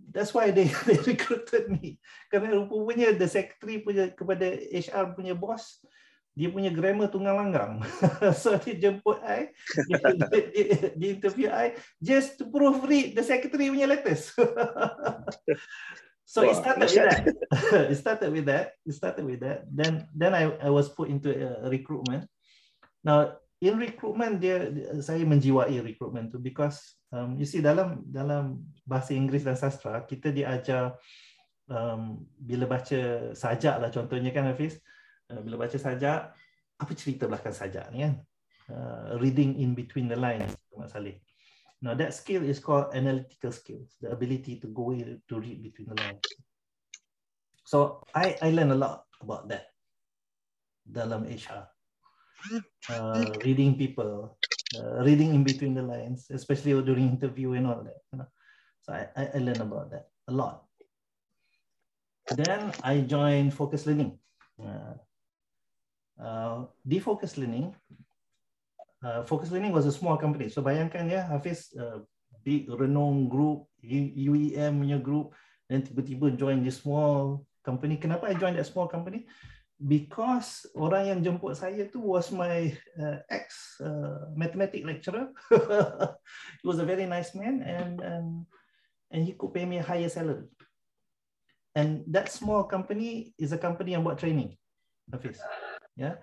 That's why they recruited me. Kerana rupanya the secretary punya kepada HR punya boss, dia punya grammar tunggang langgang. So dia jemput I, dia interview I just to proofread the secretary punya letters. So wow, it started with that. Then I was put into recruitment. Now in recruitment saya menjiwai recruitment tu because you see dalam bahasa Inggeris dan sastra kita diajar bila baca sajak lah contohnya kan Hafiz. Bila baca sajak, apa cerita belakang sajak ni kan? Reading in between the lines, Mak Saleh. Now that skill is called analytical skills, the ability to go in to read between the lines. So I learn a lot about that dalam HR. Reading people, reading in between the lines, especially during interview and all that. You know? So I learn about that a lot. Then I joined Focus Learning. Di Focus Learning, Focus Learning was a small company. So bayangkan ya Hafiz, big Renung group, UEM punya group, dan tiba-tiba join this small company. Kenapa I join that small company? Because orang yang jemput saya tu was my ex mathematics lecturer. He was a very nice man and he could pay me a higher salary. And that small company is a company yang buat training, Hafiz. Yeah.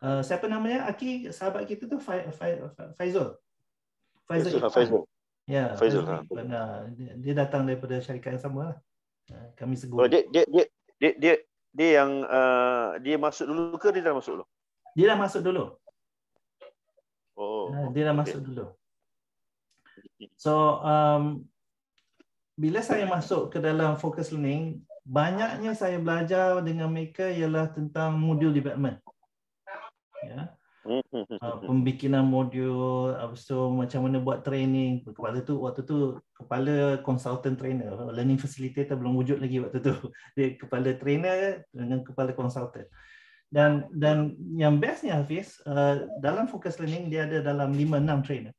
Siapa namanya? Aki, sahabat kita tu Faizul. Faizul. Ya. Faizul. Dia datang daripada syarikat yang sama lah. Kami seguruh. Oh, dia yang dia masuk dulu ke dia dah masuk dulu? Dia dah masuk dulu. Oh. Dia dah masuk dulu. So bila saya masuk ke dalam Focus Learning, banyaknya saya belajar dengan mereka ialah tentang modul development. Ya. Pembikinan modul, so macam mana buat training. Waktu tu kepala consultant trainer, learning facilitator belum wujud lagi waktu tu. Dia kepala trainer dengan kepala consultant. Dan yang bestnya Hafiz, dalam Focus Learning dia ada dalam 5-6 trainer.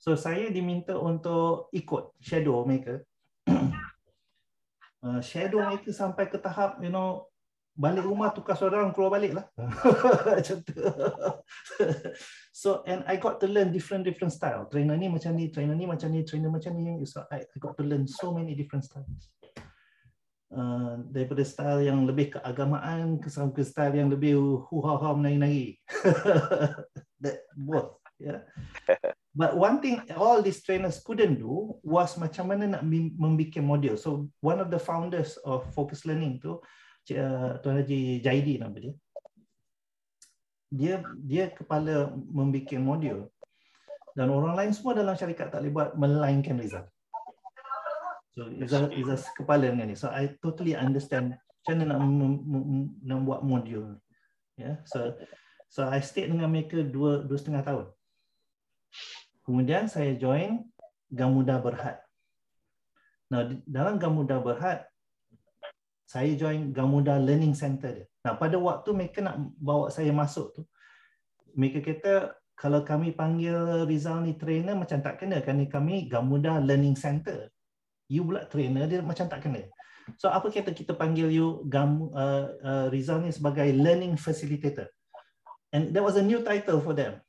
So saya diminta untuk ikut shadow mereka. Shadow mereka sampai ke tahap you know, balik rumah tukar seorang keluar baliklah. Macam tu. So, and I got to learn different style. Trainer ni macam ni, trainer ni macam ni, trainer macam ni. So, I got to learn so many different styles. Daripada style yang lebih keagamaan, ke style yang lebih hu-ha-ha menari-nari. That both. Yeah. But one thing all these trainers couldn't do was macam mana nak membuat model. So, one of the founders of Focus Learning tu, Tuan Haji Jaidi nama dia. Dia kepala membuat modul dan orang lain semua dalam syarikat tak boleh buat melainkan Rizal. So Rizal kepala dengan ni. So I totally understand macam mana nak buat modul. Yeah. So I stay dengan mereka 2.5 tahun. Kemudian saya join Gamuda Berhad. Nah, dalam Gamuda Berhad saya join Gamuda Learning Center dia. Nah, pada waktu mereka nak bawa saya masuk tu, mereka kata kalau kami panggil Rizal ni trainer macam tak kena kerana kami Gamuda Learning Center. You pula trainer dia macam tak kena. So apa kata kita panggil you Rizal ni sebagai Learning Facilitator. And that was a new title for them.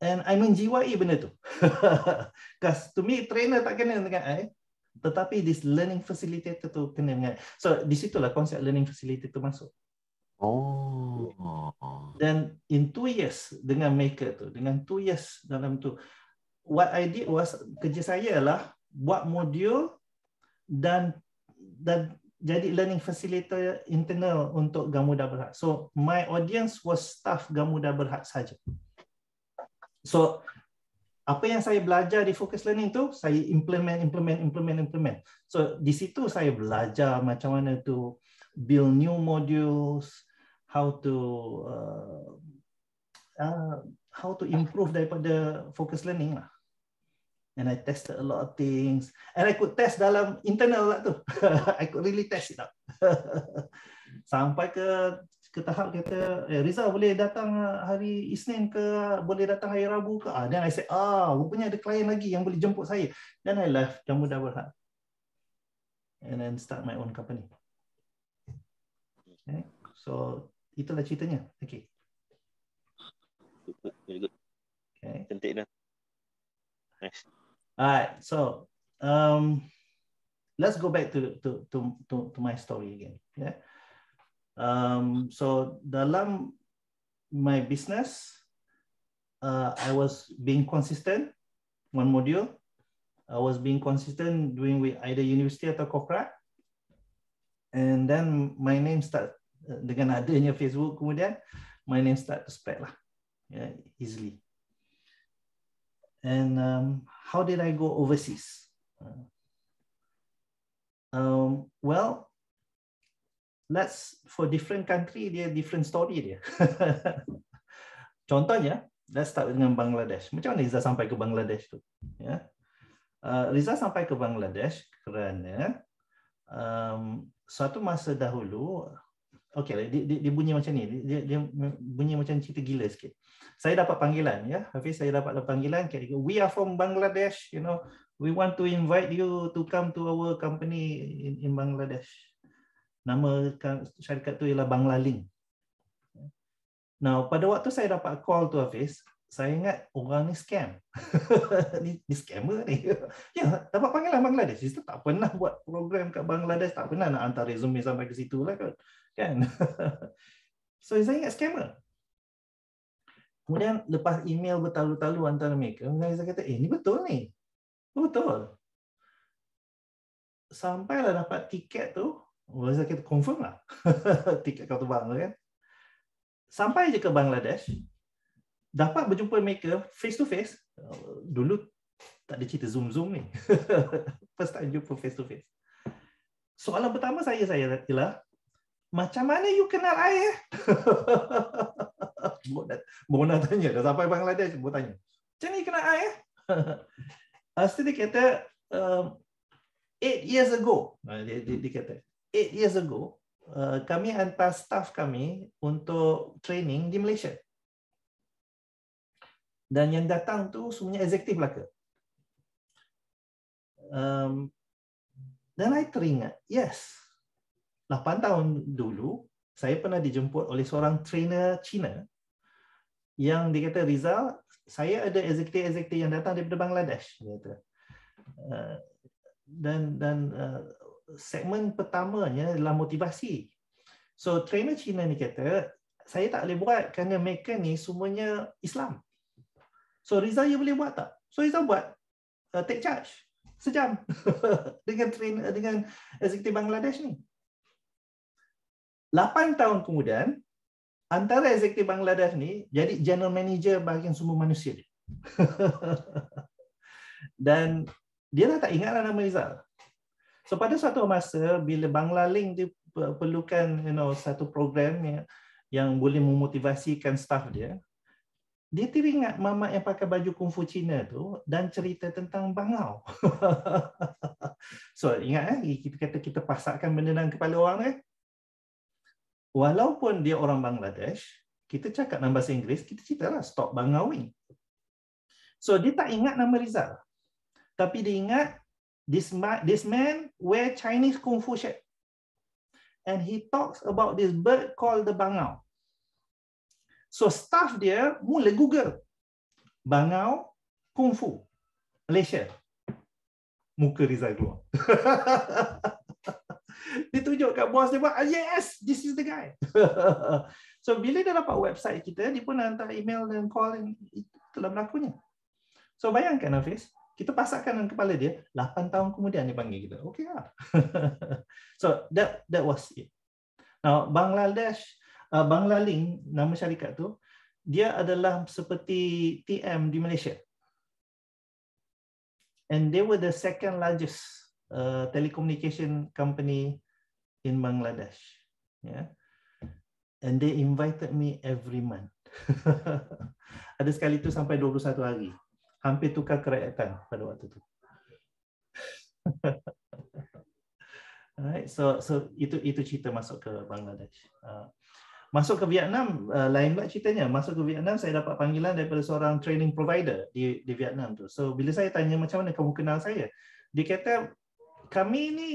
And I menjiwai benda tu. Because to me trainer tak kena dengan I. Tetapi this learning facilitator tu kena dengan. So di situlah konsep learning facilitator masuk. Oh. Then in 2 years dengan mereka tu, dengan 2 years dalam tu, what I did was kerja saya lah buat modul dan jadi learning facilitator internal untuk Gamuda Berhad. So my audience was staff Gamuda Berhad saja. So apa yang saya belajar di Focus Learning tu, saya implement. So di situ saya belajar macam mana to build new modules, how to improve daripada Focus Learning lah. And I tested a lot of things. And I could test dalam internal lah tu. I could really test it out. Sampai ke tahap kata Rizal boleh datang hari Isnin ke, boleh datang hari Rabu ke, dan I said rupanya ada klien lagi yang boleh jemput saya, dan I left Gamuda Berhad and then start my own company. Okay. So itulah ceritanya. Okay, very good. Okay, cantik dah. Nice. Alright, so let's go back to my story again. Yeah. So dalam my business, I was being consistent, one module. I was being consistent doing with either university atau corporate. And then my name start dengan adanya Facebook kemudian, my name start to spread lah, yeah, easily. And how did I go overseas? Well, let's for different country dia different story dia. Contohnya, let's start dengan Bangladesh. Macam mana Izzah sampai ke Bangladesh tu? Ya. Rizal sampai ke Bangladesh kerana suatu masa dahulu, okey, dia bunyi macam ni. Dia bunyi macam cerita gila sikit. Saya dapat panggilan, ya. Hafiz, saya dapat panggilan, we are from Bangladesh, you know. We want to invite you to come to our company in Bangladesh. Nama syarikat tu ialah Banglalink. Now, pada waktu saya dapat call tu Hafiz, saya ingat orang ni scam. ni scammer ni. Ya, dapat panggilan Bangladesh. Sister tak pernah buat program kat Bangladesh, tak pernah nak hantar resume sampai ke situ lah kan. So, saya ingat scammer. Kemudian lepas email bertalu-talu antara mereka, saya kata, ni betul ni. Betul. Sampailah dapat tiket tu, saya kata confirm lah. Tiket kau terbang kan. Sampai je ke Bangladesh, dapat berjumpa mereka face to face. Dulu tak ada cerita Zoom ni. First time jumpa face to face. Soalan pertama saya ialah, macam mana you kenal I? Baru nak tanya, dah sampai Bangladesh baru tanya. Macam ni kenal I? Setelah dia kata 8 years ago. Dia kata 8 years ago, kami hantar staff kami untuk training di Malaysia. Dan yang datang tu semuanya eksekutif Melaka. Dan saya teringat, yes, 8 tahun dulu, saya pernah dijemput oleh seorang trainer Cina yang dikata Rizal, saya ada eksekutif-eksekutif yang datang daripada Bangladesh, kata. Dan segmen pertamanya adalah motivasi. So trainer Cina ni kata, saya tak boleh buat kerana mereka ni semuanya Islam. So Rizal you boleh buat tak? So Rizal buat take charge sejam dengan trainer, dengan eksekutif Bangladesh ni. 8 tahun kemudian, antara eksekutif Bangladesh ni jadi general manager bahagian sumber manusia dia. Dan dia dah tak ingatlah nama Rizal. So pada suatu masa bila Banglalink dia perlukan satu program yang boleh memotivasikan staff dia, dia teringat mamak yang pakai baju kungfu Cina tu dan cerita tentang bangau. So ingat kita kata kita pasakkan benda dalam kepala orang kan. Walaupun dia orang Bangladesh, kita cakap dalam bahasa Inggeris, kita ceritalah stop bangauing. So dia tak ingat nama Rizal. Tapi dia ingat this man wear Chinese kung fu shirt and he talks about this bird called the bangau. So staff dia mula Google bangau kung fu Malaysia. Muka Rizal keluar. Dia tunjuk kat bos dia buat, yes, this is the guy. So bila dia dapat website kita, dia pun hantar email dan call, dan itulah berlakunya. So bayangkan Hafiz, kita pasakkan dalam kepala dia, 8 tahun kemudian dia panggil kita. Okay lah. So that was it. Now Banglalink, nama syarikat tu, dia adalah seperti TM di Malaysia. And they were the second largest telecommunication company in Bangladesh, yeah, and they invited me every month. Ada sekali tu sampai 21 hari, hampir tukar kerajaan pada waktu tu. Alright, so itu cerita masuk ke Bangladesh. Masuk ke Vietnam lain pula ceritanya. Masuk ke Vietnam saya dapat panggilan daripada seorang training provider di Vietnam tu. So bila saya tanya macam mana kamu kenal saya, dia kata, kami ni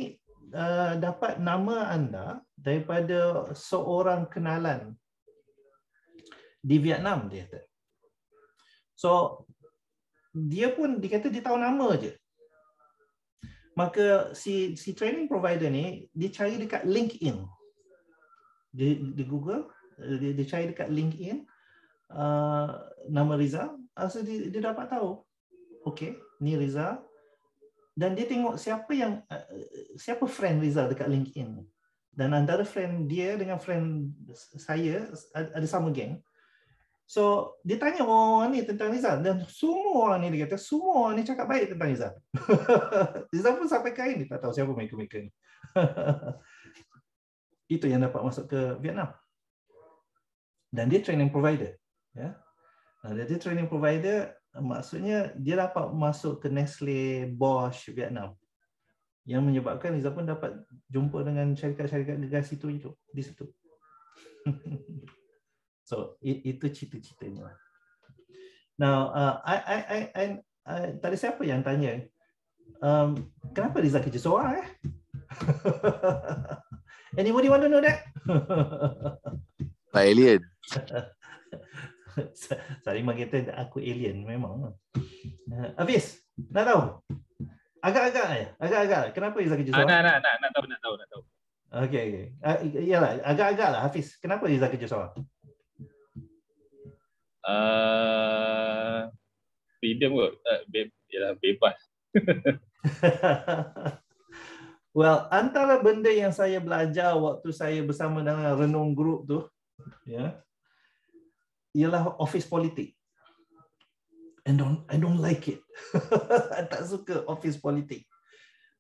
dapat nama anda daripada seorang kenalan di Vietnam, dia kata. So dia pun dikata dia tahu nama je. Maka si training provider ni dia cari dekat LinkedIn. Di Google dia cari dekat LinkedIn nama Rizal, so dia dapat tahu. Okey, ni Rizal. Dan dia tengok siapa friend Rizal dekat LinkedIn. Dan antara friend dia dengan friend saya ada sama geng. So dia tanya orang ni tentang Rizal, dan semua orang ni dia kata semua orang ni cakap baik tentang Rizal. Rizal pun sampai kali ni tak tahu siapa mereka ni. Itu yang dapat masuk ke Vietnam. Dan dia training provider, ya. Dia training provider. Maksudnya dia dapat masuk ke Nestle, Bosch, Vietnam, yang menyebabkan Rizal pun dapat jumpa dengan syarikat-syarikat gegasi itu di situ. So itu cita-citanya. Now, tadi siapa yang tanya, kenapa Rizal kerja seorang? Anybody want to know that? Alien. Sariman kata aku alien memang. Hafiz, nak tahu? Agak-agak kenapa Rizal kerja seorang? Nak tahu. Okey. Iyalah, agak-agaklah Hafiz. Kenapa Rizal kerja seorang? Freedom kot. Yalah, bebas. Well, antara benda yang saya belajar waktu saya bersama dengan Renung Group tu, ya. Yeah, ialah office politik. And I don't like it. I tak suka office politik.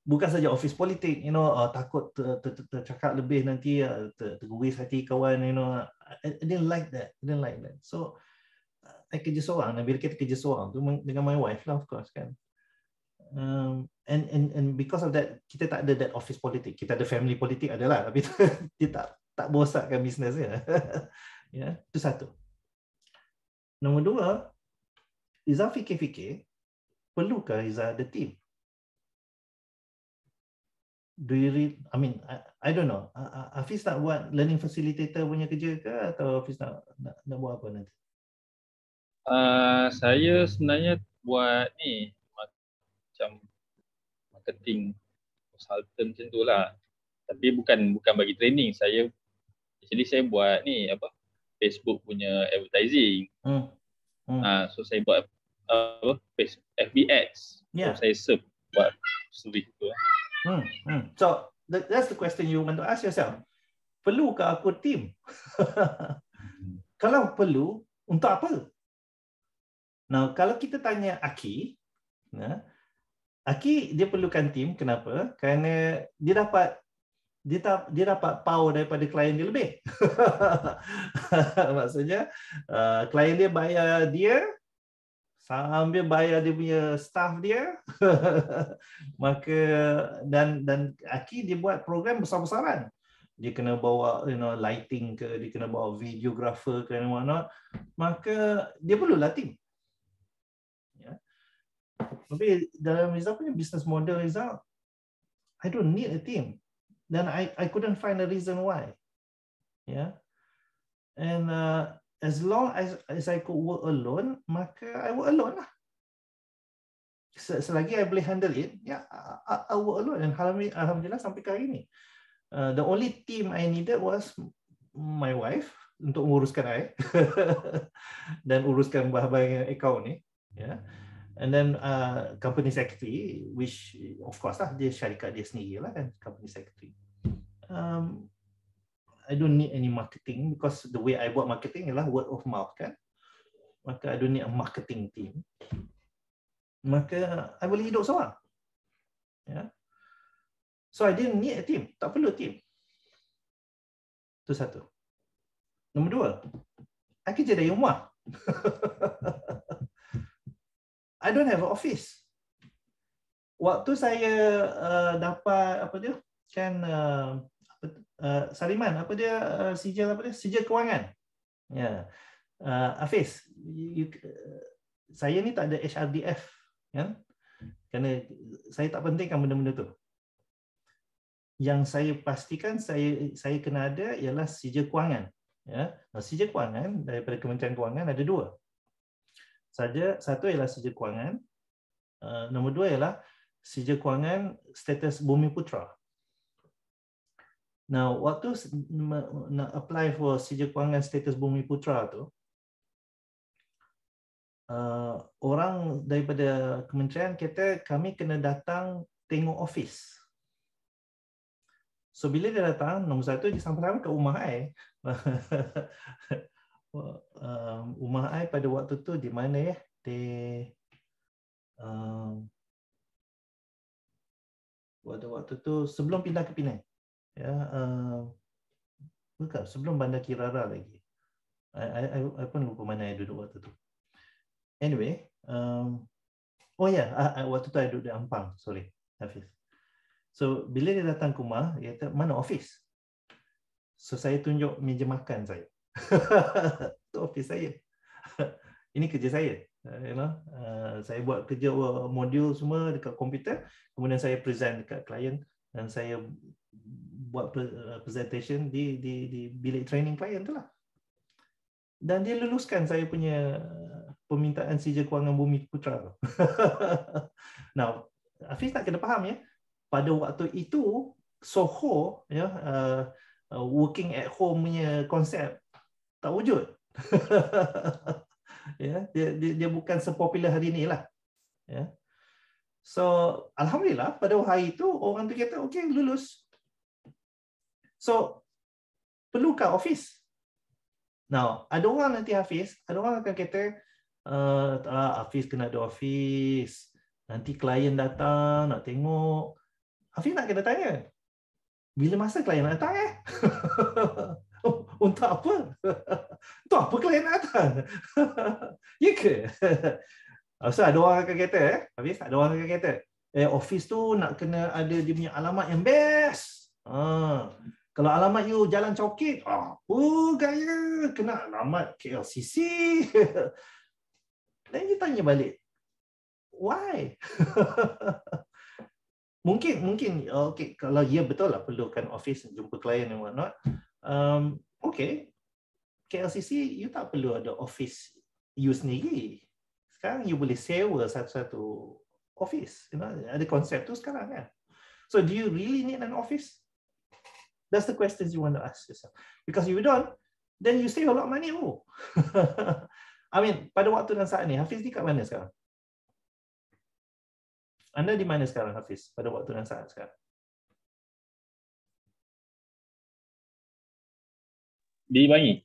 Bukan saja office politik, takut tercakap lebih nanti, terguris hati kawan, I didn't like that. So I kerja seorang, bila kita kerja seorang tu dengan my wife lah, of course kan. And because of that, kita tak ada that office politik. Kita ada family politik adalah, tapi kita tak bosankan bisnes dia. Ya, itu satu. Nombor dua, Izzah fikir-fikir, perlukah Izzah ada team? I don't know. Hafiz nak buat learning facilitator punya kerja ke, atau Hafiz nak buat apa nanti? Saya sebenarnya buat ni macam marketing consultant macam tu lah. Tapi bukan bagi training. Saya buat ni apa, Facebook punya advertising. So saya buat apa, FBS. Yeah. So saya serve buat service tu. So that's the question you want to ask yourself. Perlukah aku team? Kalau perlu, untuk apa? Nah, kalau kita tanya Aki, Aki dia perlukan team. Kenapa? Kerana dia dapat power daripada klien dia lebih. Maksudnya klien dia bayar dia sambil bayar dia punya staff dia. Maka dan Aki dia buat program besar-besaran. Dia kena bawa lighting ke, dia kena bawa videographer ke, mana, maka dia perlulah team. Ya. Tapi dalam Rizal punya business model, Rizal, I don't need a team. Then I couldn't find a reason why. Yeah. And as long as I could work alone, maka I work alone lah. Selagi I boleh handle it, yeah, I work alone. And alhamdulillah sampai ke hari ini. The only team I needed was my wife untuk uruskan I dan uruskan bahan-bahan account ni. Yeah. And then company secretary, which of course lah dia syarikat dia sendiri lah kan, company secretary. I don't need any marketing because the way I buat marketing ialah word of mouth kan. Maka I don't need a marketing team. Maka I boleh hidup seorang. Yeah. So I didn't need a team. Tak perlu team. Itu satu. Nombor dua, I kerja dari rumah. I don't have an office. Waktu saya dapat apa dia? Kan Sariman apa dia? Sijil apa dia? Sijil kewangan. Ya. Yeah. Hafiz, saya ni tak ada HRDF kan? Kerana saya tak pentingkan benda-benda tu. Yang saya pastikan saya kena ada ialah sijil kewangan. Ya. Nah, sijil kewangan daripada Kementerian Kewangan ada dua. Satu ialah sijil kewangan, nombor dua ialah sijil kewangan status Bumi Putra. Now, waktu nak apply for sijil kewangan status Bumi Putra tu, orang daripada kementerian kata kami kena datang tengok office. So bila dia datang, nombor satu dia sampai ke rumah saya. Rumah I pada waktu tu di mana ya? Waktu tu sebelum pindah ke Penang. Ya, bukan sebelum Bandar Kirara lagi. I pun lupa mana I duduk waktu tu. Anyway, waktu tu I duduk di Ampang, sorry, Hafiz. So bila dia datang ke rumah, dia kata mana office? So saya tunjuk meja makan saya. Itu office saya. Ini kerja saya. Saya buat kerja modul semua dekat komputer, kemudian saya present dekat klien dan saya buat presentation di bilik training klien tu lah. Dan dia luluskan saya punya permintaan sijil kewangan Bumi Putra tu. Now, Hafiz nak kena faham ya. Pada waktu itu Soho ya, working at home punya konsep tak wujud. Ya, dia bukan sepopular hari ni lah. Ya. So alhamdulillah pada hari itu orang tu kata okey lulus. So perlukah office? Now ada orang nanti Hafiz, ada orang akan kata Hafiz kena ada office. Nanti klien datang nak tengok. Hafiz nak kena tanya. Bila masa klien nak datang Untuk apa? Untuk apa klien nak datang? Ya ke? So, ada orang akan kata, Hafiz, ada orang akan kata, office tu nak kena ada dia punya alamat yang best. Kalau alamat you Jalan Chowkit, gaya kena alamat KLCC. Dan you tanya balik, why? Mungkin okey, kalau ya betul lah perlukan office jumpa klien and whatnot. Okay, KLCC you tak perlu ada office you sendiri. Sekarang you boleh sewa satu-satu office. You know, ada konsep tu sekarang kan. So do you really need an office? That's the questions you want to ask yourself. Because if you don't, then you save a lot of money. Oh. I mean, pada waktu dan saat ni, Hafiz ni kat mana sekarang? Anda di mana sekarang, Hafiz? Pada waktu dan saat sekarang? Di Bangi.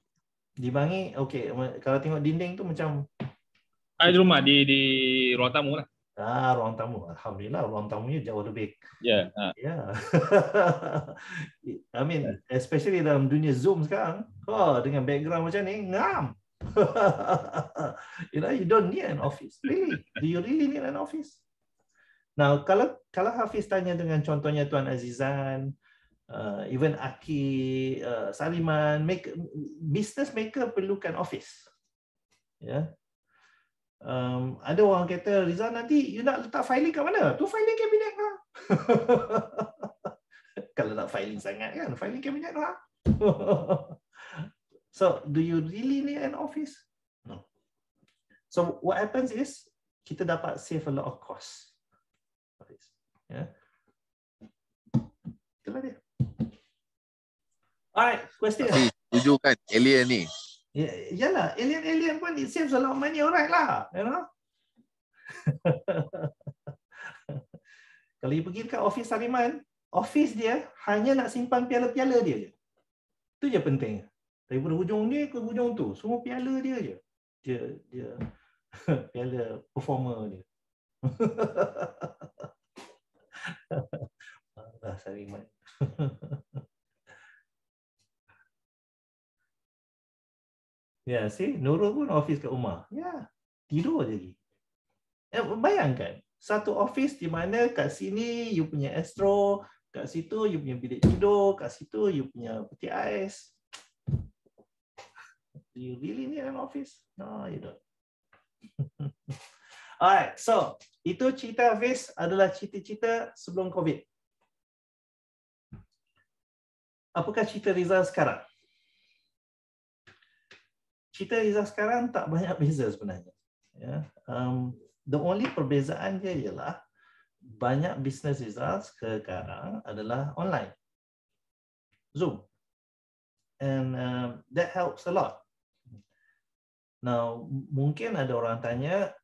Di Bangi, okey. Kalau tengok dinding tu macam... Ada rumah, di ruang tamu lah. Ah, ruang tamu. Alhamdulillah, ruang tamunya jauh lebih. Ya. Yeah. Yeah. I mean, especially dalam dunia Zoom sekarang, oh, dengan background macam ni, ngam. You know, you don't need an office. Really? Do you really need an office? Now, kalau Hafiz tanya dengan contohnya Tuan Azizan, even Aki, Sariman, business maker perlukan office. Ya. Yeah. Ada orang kata, Rizal nanti you nak letak filing kat mana? Tu filing kabinet lah. Kalau nak filing sangat kan, filing kabinet lah. So, do you really need an office? No. So, what happens is, kita dapat save a lot of cost. Yeah. Itulah dia. Alright, question. Tujuh kan, alien ni. Ya, yalah, alien pun it saves a lot of money, alright lah, you know. Kalau you pergi dekat office Sariman, office dia hanya nak simpan piala-piala dia je. Itu je penting. Daripada hujung ni ke hujung tu, semua piala dia je. Dia piala performer dia. Alah Sariman. Ya, yeah, see, Nurul pun office kat rumah. Ya, yeah, tidur lagi. Bayangkan, satu office di mana kat sini you punya astro, kat situ you punya bilik tidur, kat situ you punya peti ais. Do you really need an office? No, you don't. Alright, so, itu cerita Hafiz adalah cerita-cerita sebelum COVID. Apakah cerita Rizal sekarang? Cerita Izzah sekarang tak banyak beza sebenarnya. Yeah. The only perbezaan dia ialah banyak bisnes Izzah sekarang adalah online. Zoom. And that helps a lot. Now, mungkin ada orang tanya,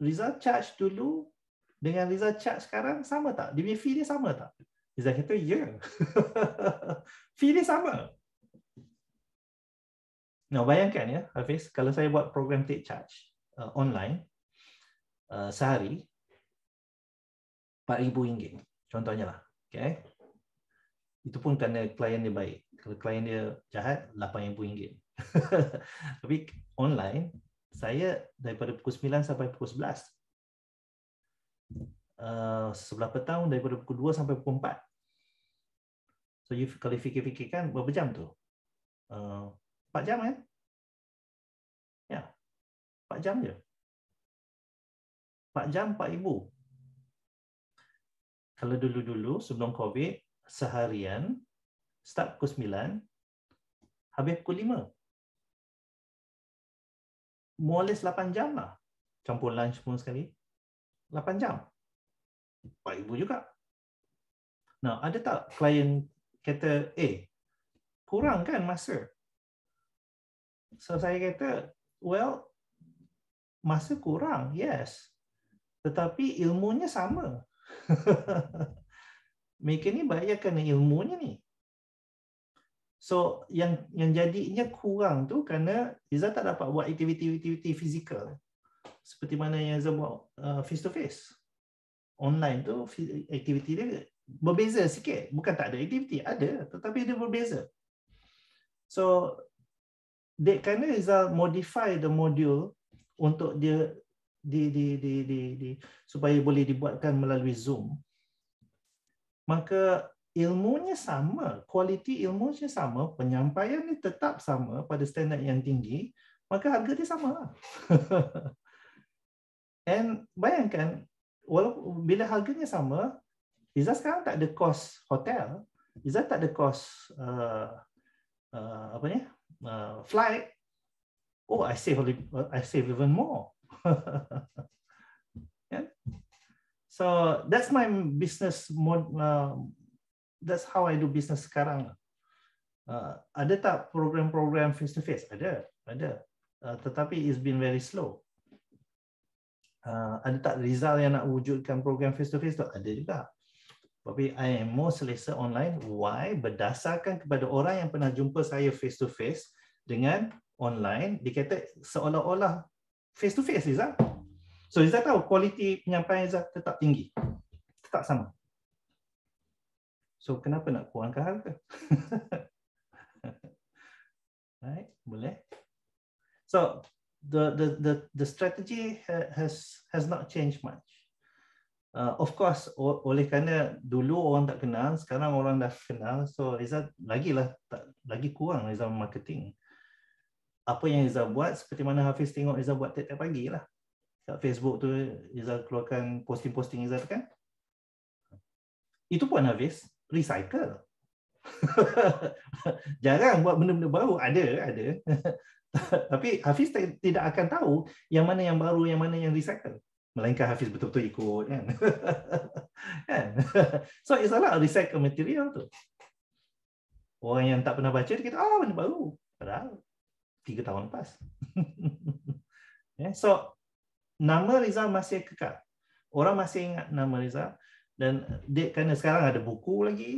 Rizal charge dulu dengan Rizal charge sekarang sama tak? Dia punya fee dia sama tak? Izzah kata, ya. Yeah. Fee dia sama. Nah, bayangkan ya, Hafiz, kalau saya buat program Take Charge online sehari RM4,000 contohnya lah, okay. Itu pun kerana klien dia baik. Kalau klien dia jahat, RM8,000. Tapi online saya daripada pukul 9 sampai pukul 11, sebelah petang daripada pukul 2 sampai pukul 4. So you, kalau fikir-fikirkan berapa jam tu? 4 jam kan? Ya. 4 jam je. 4 jam, 4,000. Kalau dulu-dulu, sebelum COVID, seharian, start pukul 9, habis pukul 5. More or less 8 jam lah. Campur lunch pun sekali. 8 jam. 4,000 juga. Nah, ada tak klien kata, kurang kan masa? So saya kata, well, masa kurang, yes. Tetapi ilmunya sama. Mereka ni bayar kerana ilmunya ni. So yang jadinya kurang tu kerana Izzah tak dapat buat aktiviti-aktiviti fizikal. Seperti mana yang Izzah buat face to face. Online tu aktiviti dia berbeza sikit. Bukan tak ada aktiviti, ada, tetapi dia berbeza. So kerana Rizal modify the module untuk dia supaya boleh dibuatkan melalui Zoom, maka ilmunya sama, kualiti ilmunya sama, penyampaiannya tetap sama pada standard yang tinggi, maka harga dia sama. And bayangkan, walaupun bila harganya sama, Rizal sekarang tak ada kos hotel, Rizal tak ada kos flight, oh, I save even more. Yeah. So that's my business mode. That's how I do business sekarang. Ada tak program-program face-to-face? Ada. Tetapi it's been very slow. Ada tak Rizal yang nak wujudkan program face-to-face tu? Ada juga. Tapi I am more selesa online. Why? Berdasarkan kepada orang yang pernah jumpa saya face-to-face dengan online, dia kata seolah-olah face-to-face Rizal. So Rizal tahu kualiti penyampaian Rizal tetap tinggi. Tetap sama. So kenapa nak kurangkan harga? Right, boleh. So the strategy has not changed much. Of course, oleh kerana dulu orang tak kenal, sekarang orang dah kenal, so Rizal lagi kurang Rizal marketing. Apa yang Rizal buat, seperti mana Hafiz tengok Rizal buat tiap pagi lah. Kat Facebook tu Rizal keluarkan posting-posting Rizal kan? Itu pun Hafiz, recycle. Jarang buat benda-benda baru, ada. Tapi Hafiz tidak akan tahu yang mana yang baru, yang mana yang recycle. Melainkan Hafiz betul-betul ikut kan. So it's a lot of recycle material tu. Orang yang tak pernah baca dia kata, ah, benda baru. Padahal 3 tahun lepas. So nama Rizal masih kekal. Orang masih ingat nama Rizal. Dan dia, kerana sekarang ada buku lagi.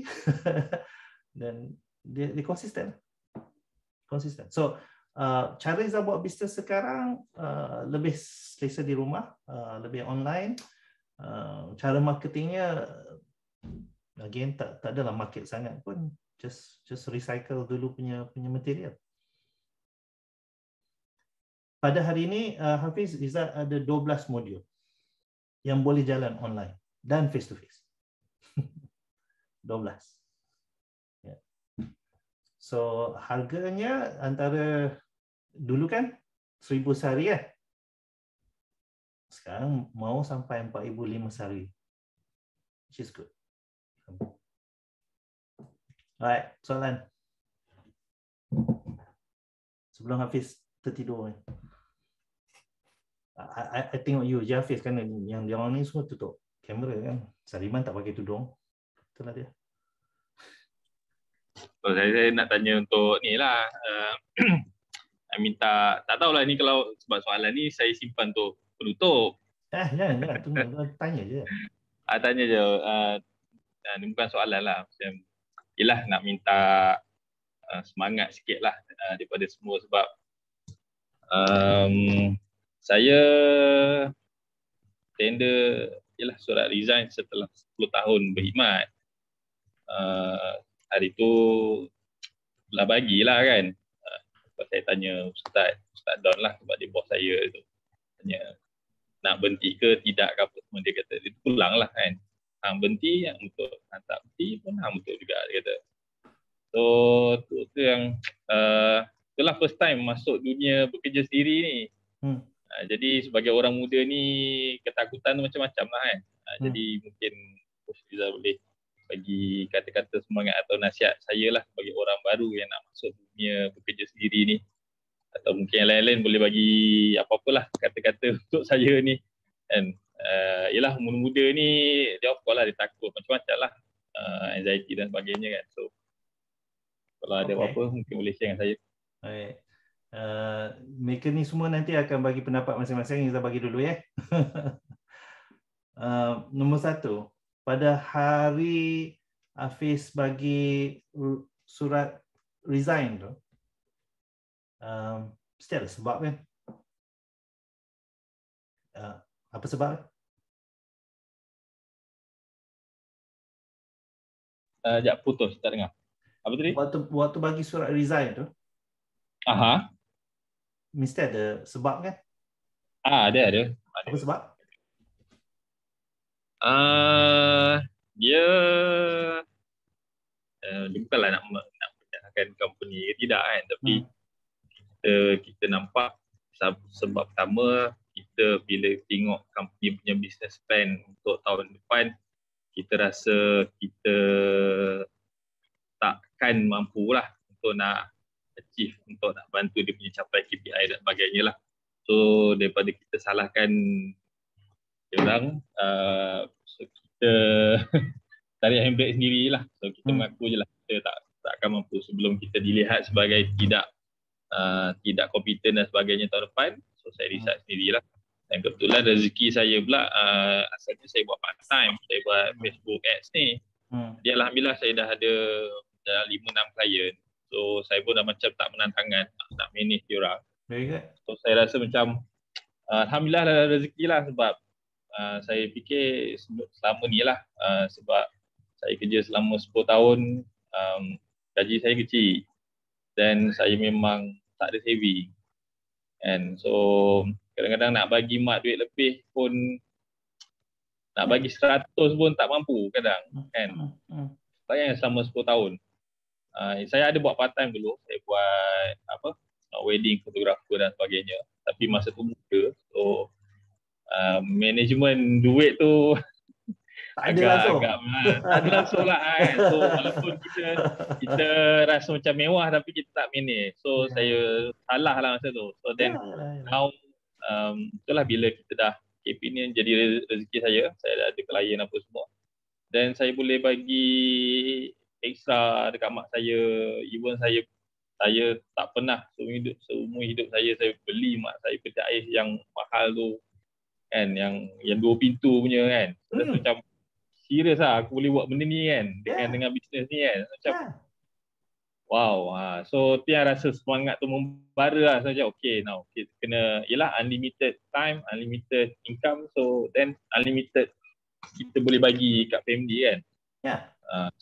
Dan dia konsisten. Konsisten. So cara Rizal buat bisnes sekarang lebih selesa di rumah, lebih online. Cara marketingnya again tak adalah market sangat pun, just recycle dulu punya material. Pada hari ini Hafiz, Rizal ada 12 modul yang boleh jalan online dan face to face. 12. So harganya antara dulu kan 1000 sehari kan. Sekarang mau sampai 4005 sehari. Which is good. Alright, soalan. Sebelum Hafiz tertidur. I tengok you je Hafiz kan, yang dia orang ni semua tutup kamera kan. Sariman tak pakai tudung. Itulah dia. So, saya nak tanya untuk ni lah, I minta, tak tahulah ni kalau sebab soalan ni saya simpan untuk penutup. Jangan, tanya je. Tanya je, ni bukan soalan lah, macam yelah nak minta semangat sikit lah daripada semua sebab saya tender yelah surat resign setelah 10 tahun berkhidmat. Hari tu lah bagilah kan. Saya tanya Ustaz Don lah sebab dia bos saya tu. Tanya nak berhenti ke tidak ke apa semua, dia kata dia pulang lah kan. Hang berhenti, yang untuk hang tak berhenti pun hang betul juga dia kata. So tu yang itulah first time masuk dunia bekerja sendiri ni. Jadi sebagai orang muda ni ketakutan macam-macam lah kan. Jadi mungkin Ustaz boleh bagi kata-kata semangat atau nasihat saya lah bagi orang baru yang nak masuk dunia bekerja sendiri ni, atau mungkin yang lain-lain boleh bagi apa-apalah kata-kata untuk saya ni kan. Yelah muda-muda ni dia of course lah dia takut macam-macam lah, anxiety dan sebagainya kan. So kalau ada apa-apa mungkin boleh share dengan saya. Baik, mereka ni semua nanti akan bagi pendapat masing-masing. Kita bagi dulu ya. Nombor satu, pada hari Hafiz bagi surat resign tu, mesti ada sebab kan? Apa sebab? Sekejap putus, tak dengar. Apa tadi? Waktu bagi surat resign tu, mesti ada sebab kan? Ada. Apa sebab? Dia bukanlah nak pindahkan company tidak kan, tapi kita nampak sebab pertama, kita bila tengok company punya business plan untuk tahun depan, kita rasa kita takkan mampulah untuk nak achieve, untuk nak bantu dia punya capai KPI dan sebagainya lah. So daripada kita salahkan dia orang, so kita tarik handbrake sendiri lah. So kita mengaku je lah, kita tak akan mampu sebelum kita dilihat sebagai tidak kompeten dan sebagainya tahun depan. So saya research sendirilah. Dan kebetulan rezeki saya pula asalnya saya buat part time, saya buat Facebook ads ni. Jadi alhamdulillah saya dah ada 5-6 klien. So saya pun dah macam tak menantangan, nak manage diorang. So saya rasa macam alhamdulillah dah rezeki lah, sebab saya fikir selama ni lah, sebab saya kerja selama 10 tahun, gaji saya kecil dan saya memang tak ada saving. And so kadang-kadang nak bagi mak duit lebih pun, nak bagi 100 pun tak mampu kadang kan. Bayangkan selama 10 tahun. Saya ada buat part time dulu, saya buat wedding photographer dan sebagainya. Tapi masa tu muda, so management duit tu agak langsung lah kan. So walaupun kita rasa macam mewah tapi kita tak manage. So saya salah lah masa tu. So then now itulah bila kita dah KP ni jadi rezeki saya dah ada klien apa semua. Then saya boleh bagi extra dekat mak saya. Even saya tak pernah seumur hidup saya beli mak saya peti ais yang mahal tu kan, yang 2 pintu punya kan. So macam serius lah aku boleh buat benda ni kan, dengan bisnes ni kan. Macam wow. So Tian rasa semangat tu membara lah. So macam okay now kita kena, yelah unlimited time, unlimited income. So then unlimited kita boleh bagi kat family kan.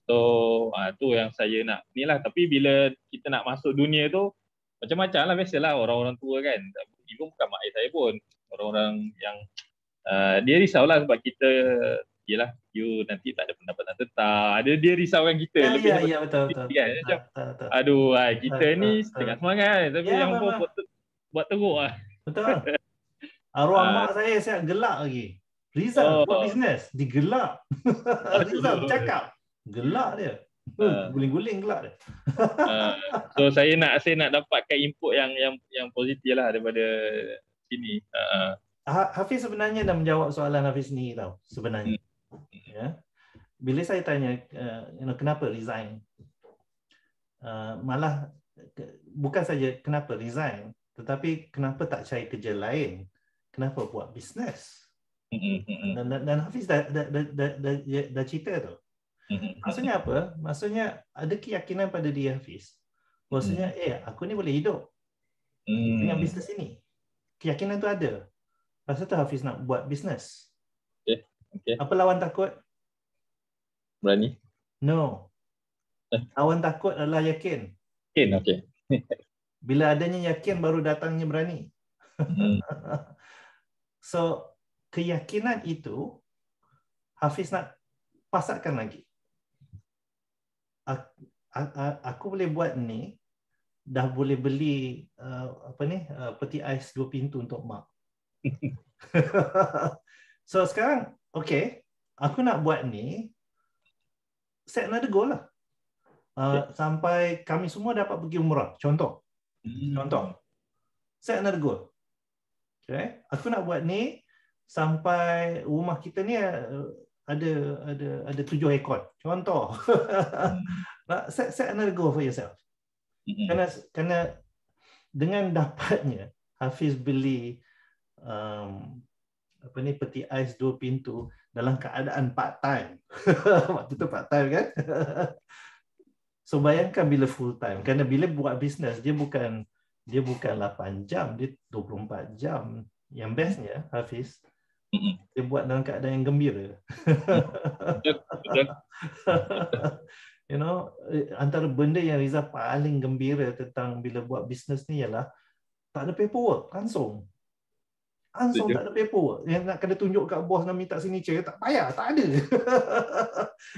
So tu yang saya nak ni lah. Tapi bila kita nak masuk dunia tu macam-macam lah, biasalah orang-orang tua kan. Ibu bukan mak ayah saya pun, orang-orang yang dia risaulah sebab kita, yelah you nanti tak ada pendapatan tetap. Ada dia risaukan kita lebih betul kan. Macam aduh kita ni setengah semangat tapi yang buat teruk ah. Betul. Arwah mak saya gelak lagi. Rizal buat bisnes digelak. Rizal bercakap gelak dia. Guling-guling gelak dia. So saya nak dapatkan input yang positif lah daripada sini. Hafiz sebenarnya dah menjawab soalan Hafiz ni tau sebenarnya. Bila saya tanya kenapa resign, malah bukan saja kenapa resign, tetapi kenapa tak cari kerja lain, kenapa buat bisnes. Dan Hafiz dah cerita tu. Maksudnya apa? Maksudnya ada keyakinan pada diri Hafiz, maksudnya aku ni boleh hidup dengan bisnes ini. Keyakinan tu ada. Lepas tu Hafiz nak buat bisnes. Okay. Apa lawan takut? Berani? No. Lawan takut adalah yakin. Yakin, okey. Bila adanya yakin baru datangnya berani. So, keyakinan itu Hafiz nak pasakkan lagi. Aku boleh buat ni, dah boleh beli peti ais 2 pintu untuk mak. So sekarang okay, aku nak buat ni, set another goal lah. Sampai kami semua dapat pergi umrah, contoh set another goal. Okay, aku nak buat ni sampai rumah kita ni ada 7 ekor, contoh. Nak set another goal for yourself. Kerana dengan dapatnya Hafiz beli peti ais 2 pintu dalam keadaan part time. Waktu tu part time kan. So bayangkan bila full time, kerana bila buat bisnes dia bukan 8 jam, dia 24 jam. Yang bestnya Hafiz dia buat dalam keadaan yang gembira. You know, antara benda yang Rizal paling gembira tentang bila buat bisnes ni ialah tak ada paperwork, langsung tak ada paperwork. Yang nak kena tunjuk kat bos nak minta signature, tak payah, tak ada.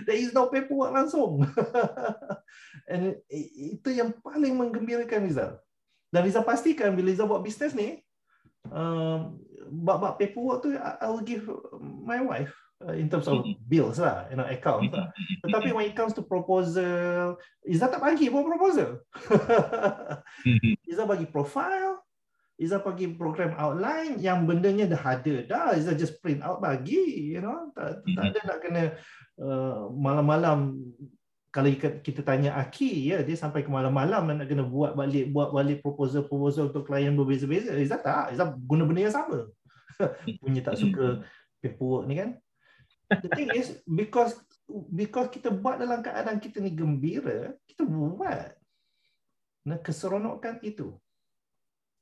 There is no paperwork, langsung. And itu yang paling menggembirakan Rizal. Dan Rizal pastikan bila Rizal buat bisnes ni, bab-bab paperwork tu, I will give my wife in terms of bills lah, you know, accounts lah. Tetapi when it comes to proposal, Izzah tak bagi pun proposal. Izzah bagi profile, Izzah bagi program outline, yang bendanya dah ada dah, Izzah just print out bagi, you know, tak ada nak kena malam-malam. Kalau kita tanya Aki, ya, dia sampai ke malam-malam nak kena buat balik proposal-proposal untuk klien berbeza-beza. Izzah tak, Izzah guna benda yang sama. Punya tak suka paperwork ni kan. The thing is, because kita buat dalam keadaan kita ni gembira, kita buat. Nah, keseronokan itu.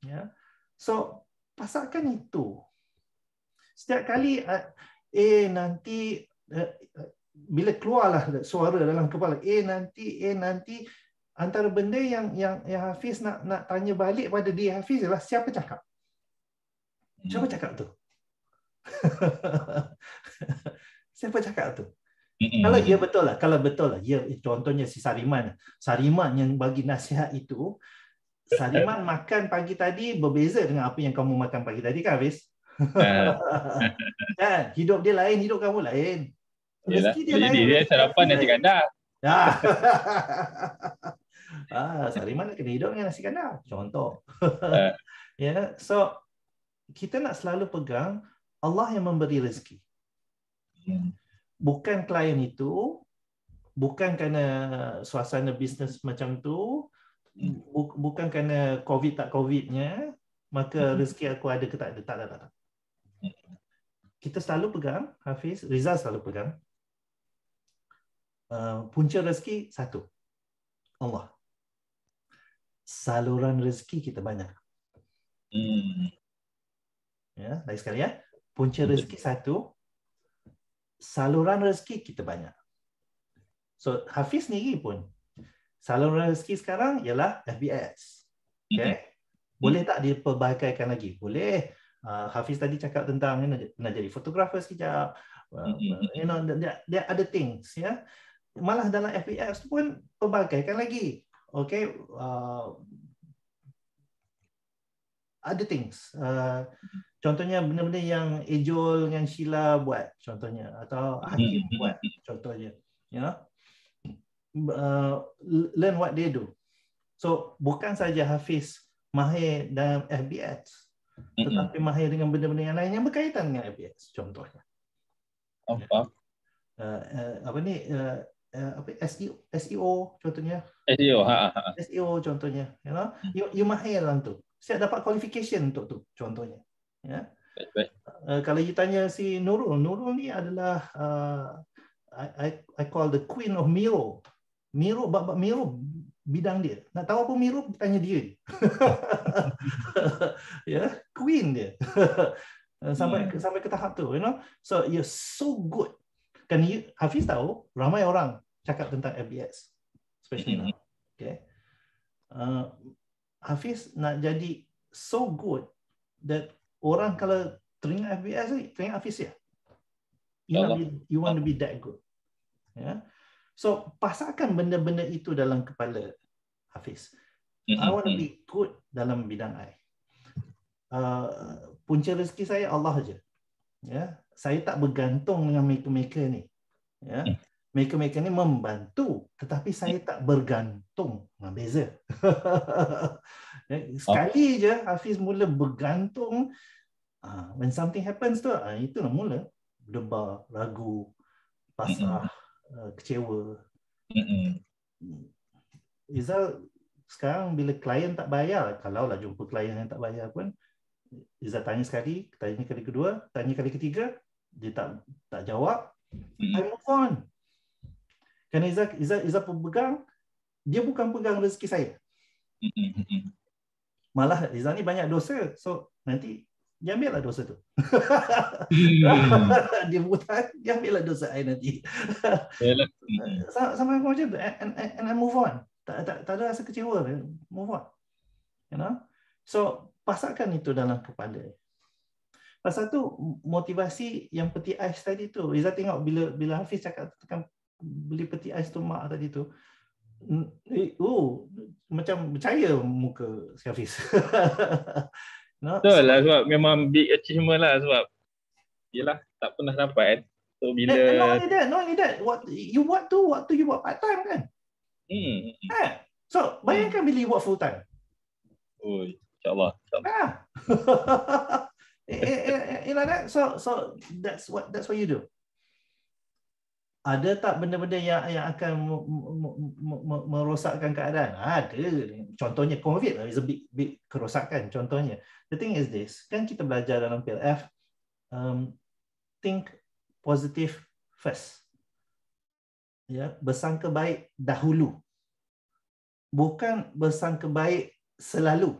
Ya. So, pasakkan itu. Setiap kali nanti bila keluarlah suara dalam kepala, nanti antara benda yang Hafiz nak tanya balik pada diri Hafiz ialah siapa cakap? Siapa cakap tu? Siapa cakap tu? Kalau ya betul lah, Ya, contohnya si Sariman. Sariman yang bagi nasihat itu, Sariman makan pagi tadi berbeza dengan apa yang kamu makan pagi tadi kan, Hafiz? Kan? Hidup dia lain, hidup kamu lain. Rezeki dia lain. Dia sarapan nasi kandar. Ya. Sariman kena hidup dengan nasi kandar. Contoh. Ya, so kita nak selalu pegang Allah yang memberi rezeki. Bukan klien itu, bukan kerana suasana bisnes macam tu, bukan kerana COVID tak COVID-nya, maka rezeki aku ada ke tak ada. Tak. Kita selalu pegang, Hafiz, Rizal selalu pegang, punca rezeki satu, Allah. Saluran rezeki kita banyak. Ya, lagi sekali ya. Punca rezeki satu, saluran rezeki kita banyak. So Hafiz ni pun saluran rezeki sekarang ialah FBS. Okay? Boleh tak diperbakaikan lagi? Boleh. Hafiz tadi cakap tentang nak jadi fotografer sekejap. You know, there are other things. Yeah? Malah dalam FBS tu pun perbakaikan lagi. Okay. Other things. Contohnya benda-benda yang Ejol dengan Sheila buat contohnya, atau Hanim buat contohnya, you know? Learn what they do. So bukan saja Hafiz mahir dalam FBS, tetapi mahir dengan benda-benda yang lain yang berkaitan dengan FBS contohnya. SEO contohnya. SEO contohnya, you know? You mahir dalam tu. Siap dapat qualification untuk tu contohnya, ya. Baik. Kalau you tanya si Nurul ni adalah I call the queen of Miro. Miro bidang dia. Nak tahu apa Miro, tanya dia. Ya, queen dia. sampai ke tahap tu, you know. So you're so good. Kan Hafiz tahu ramai orang cakap tentang FBS, especially now. Okay. Hafiz nak jadi so good that orang kalau teringat FBS, teringat Hafiz ya. You want to be that good. Yeah. So pasakkan benda-benda itu dalam kepala Hafiz. I want to be good dalam bidang I. Punca rezeki saya Allah aja. Yeah. Saya tak bergantung dengan maker-maker ni. Yeah. Mereka-mereka ni membantu, tetapi saya tak bergantung. Beza. Sekali je Hafiz mula bergantung, when something happens tu, itulah mula debar, ragu, pasrah, kecewa. Izzah sekarang bila klien tak bayar, kalaulah jumpa klien yang tak bayar pun, Izzah tanya sekali, tanya kali kedua, tanya kali ketiga, dia tak jawab, I move on. Kerana Izzah pegang, dia bukan pegang rezeki saya. Malah Izzah ni banyak dosa. So nanti dia ambillah dosa tu. Dia bukan, dia ambillah dosa saya nanti. Sama macam tu. And I move on. Tak ada rasa kecewa. Move on. You know? So pasakkan itu dalam kepala. Pasal tu motivasi yang peti ais tadi tu. Izzah tengok bila Hafiz cakap tekan beli peti ais tu mak tadi tu. Macam percaya muka Hafiz. Betul lah, sebab memang big achievement lah, sebab yelah tak pernah dapat. So bila not only that, waktu you buat part time kan? So bayangkan bila you buat full time. Oh, insyaAllah. You know that? So that's what you do. Ada tak benda-benda yang akan merosakkan keadaan? Ada. Contohnya COVID is a big kerosakan contohnya. The thing is this, kan kita belajar dalam PLF, think positive first. Ya, bersangka baik dahulu. Bukan bersangka baik selalu.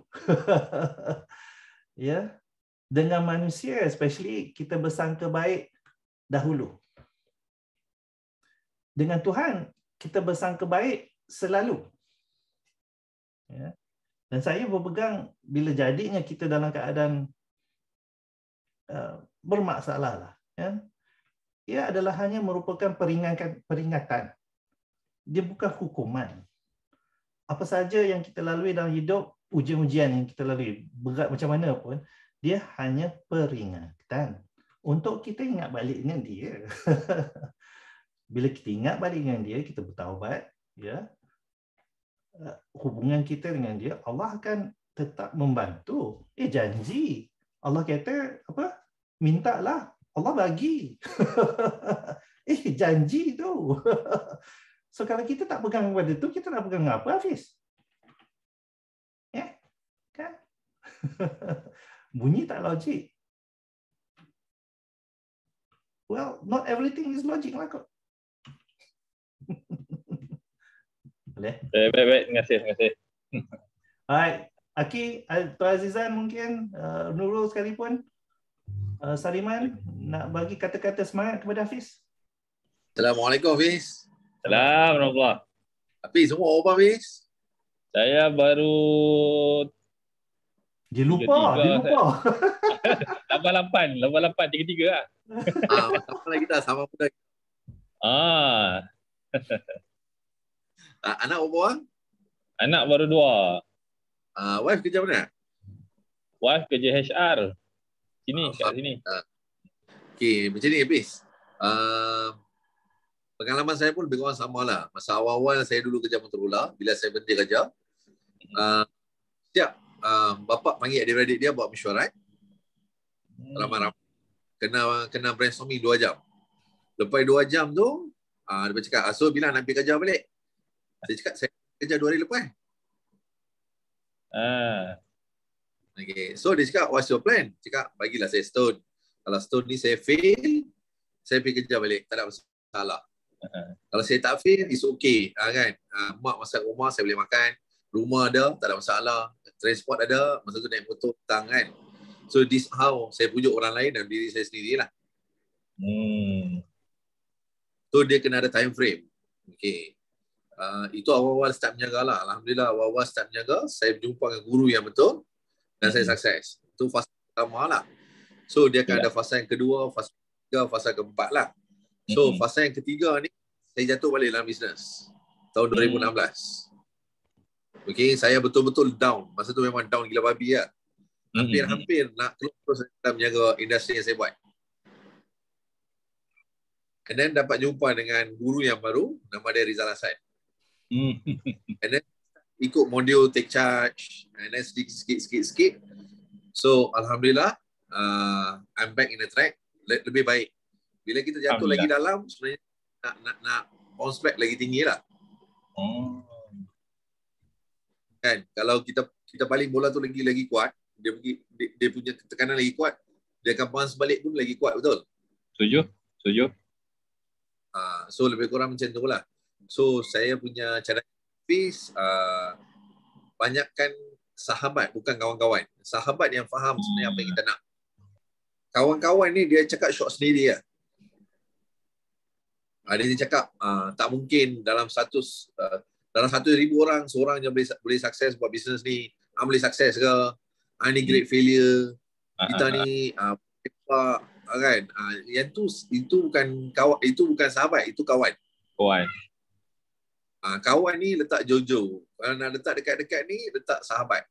Ya. Dengan manusia especially kita bersangka baik dahulu. Dengan Tuhan, kita bersangka baik selalu. Ya. Dan saya berpegang bila jadinya kita dalam keadaan bermasalah lah, ya. Ia adalah hanya merupakan peringatan. Dia bukan hukuman. Apa saja yang kita lalui dalam hidup, ujian-ujian yang kita lalui, berat macam mana pun, dia hanya peringatan. Untuk kita ingat balik dengan dia. Bila kita ingat balik dengan dia, kita bertaubat, ya. Hubungan kita dengan dia, Allah akan tetap membantu. Janji. Allah kata apa? Mintalah, Allah bagi. Janji tu. So kalau kita tak pegang pada tu, kita nak pegang apa, Hafiz? Ya? Kan? Bunyi tak logik. Well, not everything is logic lah kot. Boleh? Baik. Terima kasih. Alright. Aki, Tuan Azizan mungkin, Nurul sekalipun, Sariman, nak bagi kata-kata semangat kepada Hafiz. Assalamualaikum, Hafiz. Assalamualaikum. Hafiz, umur berapa, Hafiz? Saya baru... Dia lupa. 88, 33 lah. Sama lagi dah, sama pun dah. Anak berapa? Anak baru 2. Wife kerja mana? Wife kerja HR. Kat sini. Okay, macam ni habis. Pengalaman saya pun lebih kurang sama lah. Masa awal-awal saya dulu kerja Motorola. Bila saya berhenti kerja, bapak panggil adik-adik dia buat mesyuarat. Ramai-ramai. Kena brainstorming 2 jam. Lepas 2 jam tu, dia cakap, so bila nak pergi kerja balik? Saya cakap, saya kerja 2 hari lepas. Okay. So dia cakap, what's your plan? Cakap, bagilah saya stone. Kalau stone ni saya fail, saya pergi kerja balik. Tak ada masalah. Kalau saya tak fail, it's okay. Kan? Mak masak rumah, saya boleh makan. Rumah ada, tak ada masalah. Transport ada, masa tu naik motor, petang kan. So this how saya pujuk orang lain dan diri saya sendiri lah. So dia kena ada time frame. Okay. Itu awal-awal start menjaga lah. Alhamdulillah awal-awal start menjaga. Saya berjumpa dengan guru yang betul dan saya sukses. Itu fasa pertama lah. So dia akan ada fasa yang kedua, fasa yang ketiga, fasa keempat lah. So fasa yang ketiga ni saya jatuh balik dalam bisnes. Tahun 2016. Okay, saya betul-betul down. Masa tu memang down gila babi lah. Hampir-hampir nak terus dalam menjaga industri yang saya buat. And then dapat jumpa dengan guru yang baru, nama dia Rizal Hassan. And then ikut modul Take Charge, and then sikit-sikit. So, Alhamdulillah, I'm back in the track, lebih baik. Bila kita jatuh lagi dalam, sebenarnya nak bounce back lagi tinggi lah. Kan? Kalau kita paling bola tu lagi kuat, dia punya tekanan lagi kuat, dia akan bounce balik pun lagi kuat, betul? Setuju. So lebih kurang macam tu lah. So saya punya cara Hafiz, banyakkan sahabat, bukan kawan-kawan. Sahabat yang faham sebenarnya apa yang kita nak. Kawan-kawan ni dia cakap short sendiri lah. Dia cakap tak mungkin dalam 1,000 orang seorang je boleh sukses buat bisnes ni. Boleh sukses ke? Ni great failure. Kita ni kan, yang tu itu bukan sahabat, itu kawan. Kawan ni letak jauh-jauh. Kalau nak letak dekat-dekat ni, letak sahabat.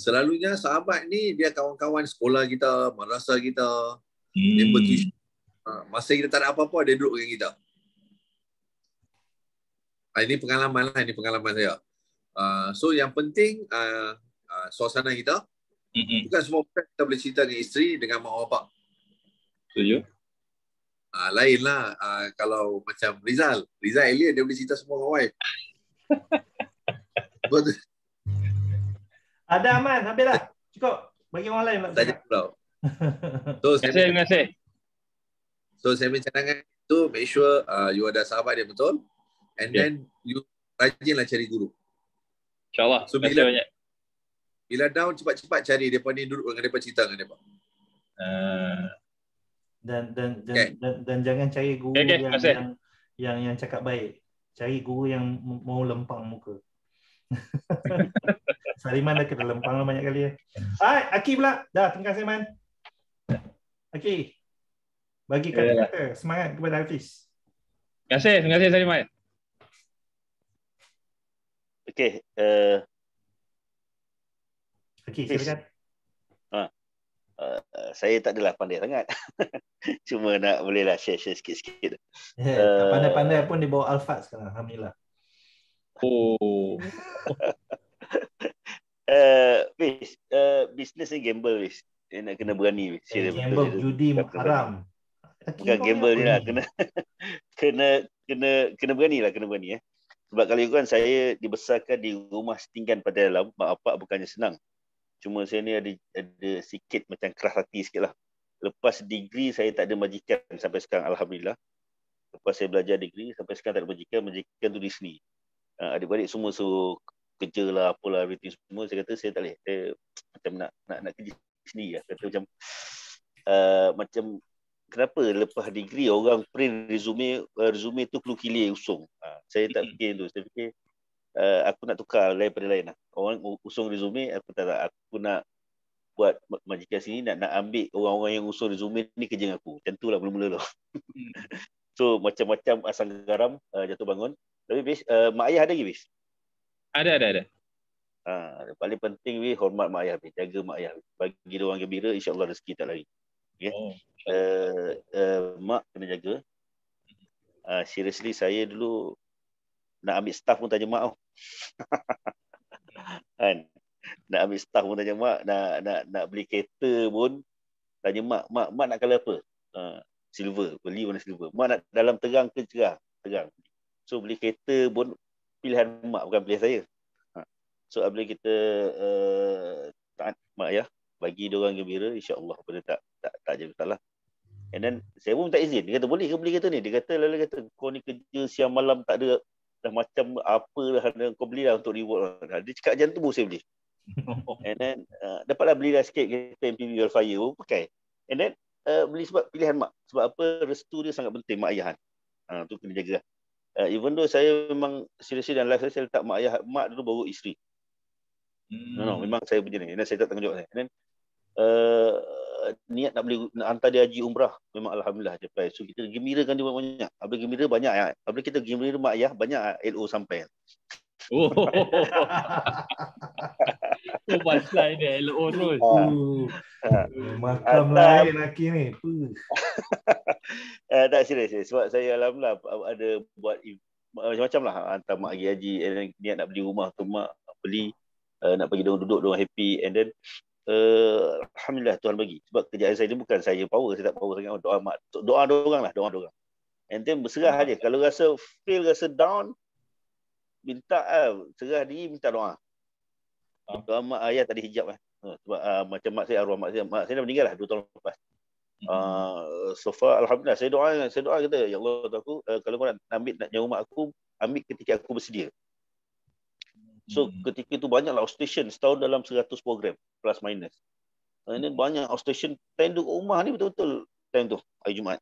Selalunya sahabat ni dia kawan-kawan sekolah kita, madrasah kita, membership. Masa kita tak ada apa-apa, dia duduk dengan kita. Ini pengalaman lah, ini pengalaman saya. So yang penting suasana kita. Bukan semua orang kita boleh cerita dengan isteri, dengan mak bapak. Setuju? Lainlah kalau macam Rizal Alien, dia boleh cerita semua dengan wife. Ada Aman, habislah. Cukup bagi orang lain. Tak pula. Terima kasih. So saya mencanangkan itu, make sure you ada sahabat dia betul. And then you rajinlah cari guru. InsyaAllah. So, bila down, cepat-cepat cari depa ni, duduk dengan depa, cerita dengan depa. Dan jangan cari guru yang cakap baik. Cari guru yang mau lempang muka. Sariman dah kena lempang banyak kali ya. Aki pula dah tengah Sariman. Aki. Bagi kata-kata semangat kepada Hafiz. Terima kasih Sariman. Okey, silakan. Saya tak adalah pandai sangat. Cuma nak bolehlah share sikit-sikit. Pandai-pandai pun dia bawa alfaz sekarang, alhamdulillah. Oh. Bisnes ni gamble, Fiz. Nak kena berani, Fiz. Gamble judi haram. Bukan gamble ni lah, kena berani. Sebab kalau ikut kan, saya dibesarkan di rumah setinggan pada dalam, mak bapak bukannya senang. Cuma saya ni ada sikit macam keras hati sikit lah. Lepas degree saya tak ada majikan sampai sekarang, alhamdulillah. Lepas saya belajar degree sampai sekarang tak ada majikan tu di sini. Adik-adik semua suruh kerja lah, apalah, everything semua. Saya kata saya tak boleh. Saya macam nak kerja di sini lah. Kata macam kenapa lepas degree orang print resume tu perlu kilir usung. Saya tak fikir tu. Saya fikir aku nak tukar lain pada lain lah. Orang usung resume, aku nak buat majikan sini, nak ambil orang-orang yang usung resume ni kerja dengan aku. Macam tu lah mula-mula tu. So macam-macam asam garam jatuh bangun. Tapi Bis, mak ayah ada lagi Bis? Ada. Paling penting Bis, hormat mak ayah Bis. Jaga mak ayah Bis. Bagi dia orang gembira, insyaAllah rezeki tak lari. Okay? Mak kena jaga. Seriously saya dulu nak ambil staff pun tanya mak. Kan? Nak ambil staff pun tanya mak, nak beli kereta pun tanya mak nak colour apa? Silver, beli warna silver. Mak nak dalam terang ke terang. So beli kereta pun pilihan mak, bukan pilihan saya. So apabila kita taat mak ya, bagi dia orang gembira, insya-Allah benda tak jadi masalah. And then saya pun tak izin. Dia kata boleh ke beli kereta ni? Dia kata kata kau ni kerja siang malam tak ada dah macam apalah kau belilah untuk reward. Dia cakap macam tu saya beli. And then dapatlah belilah sikit kereta MPV Wildfire pun pakai. And then beli sebab pilihan mak. Sebab apa, restu dia sangat penting, mak ayah. Tu kena jaga. Even though saya memang seriously dan life saya letak mak ayah, mak dulu baru isteri. No, memang saya punya ni. And then saya tak tanggungjawab saya. And then niat nak hantar dia haji umrah, memang alhamdulillah dia apply. So kita gembirakan dia banyak. Apabila gembira banyak ya. Apabila kita gembira mak ayah banyak LO sampai. Oh. Pasal dia LO tu. Makam lain lelaki ni. Tak serius sebab saya alhamdulillah ada buat macam-macam lah, hantar mak pergi haji, niat nak beli rumah tu mak beli, nak bagi dia orang duduk, dia orang happy. And then alhamdulillah Tuhan bagi. Sebab kerjaan saya ni bukan saya power, saya tak power sangat. Doa dia orang lah, doa dia orang. And then berserah aja. Kalau rasa feel, rasa down, minta serah diri, minta doa. Doa mak ayah tadi hijab kan. Sebab macam mak saya, arwah mak saya dah meninggal lah 2 tahun lepas. So far alhamdulillah saya doa kata ya Allah Tuhan aku, kalau kau nak ambil nyawa mak aku, ambil ketika aku bersedia. So ketika itu banyaklah outstation, setahun dalam 100 program plus minus. Ini banyak outstation, tanduk rumah ni betul-betul time tu hari Jumaat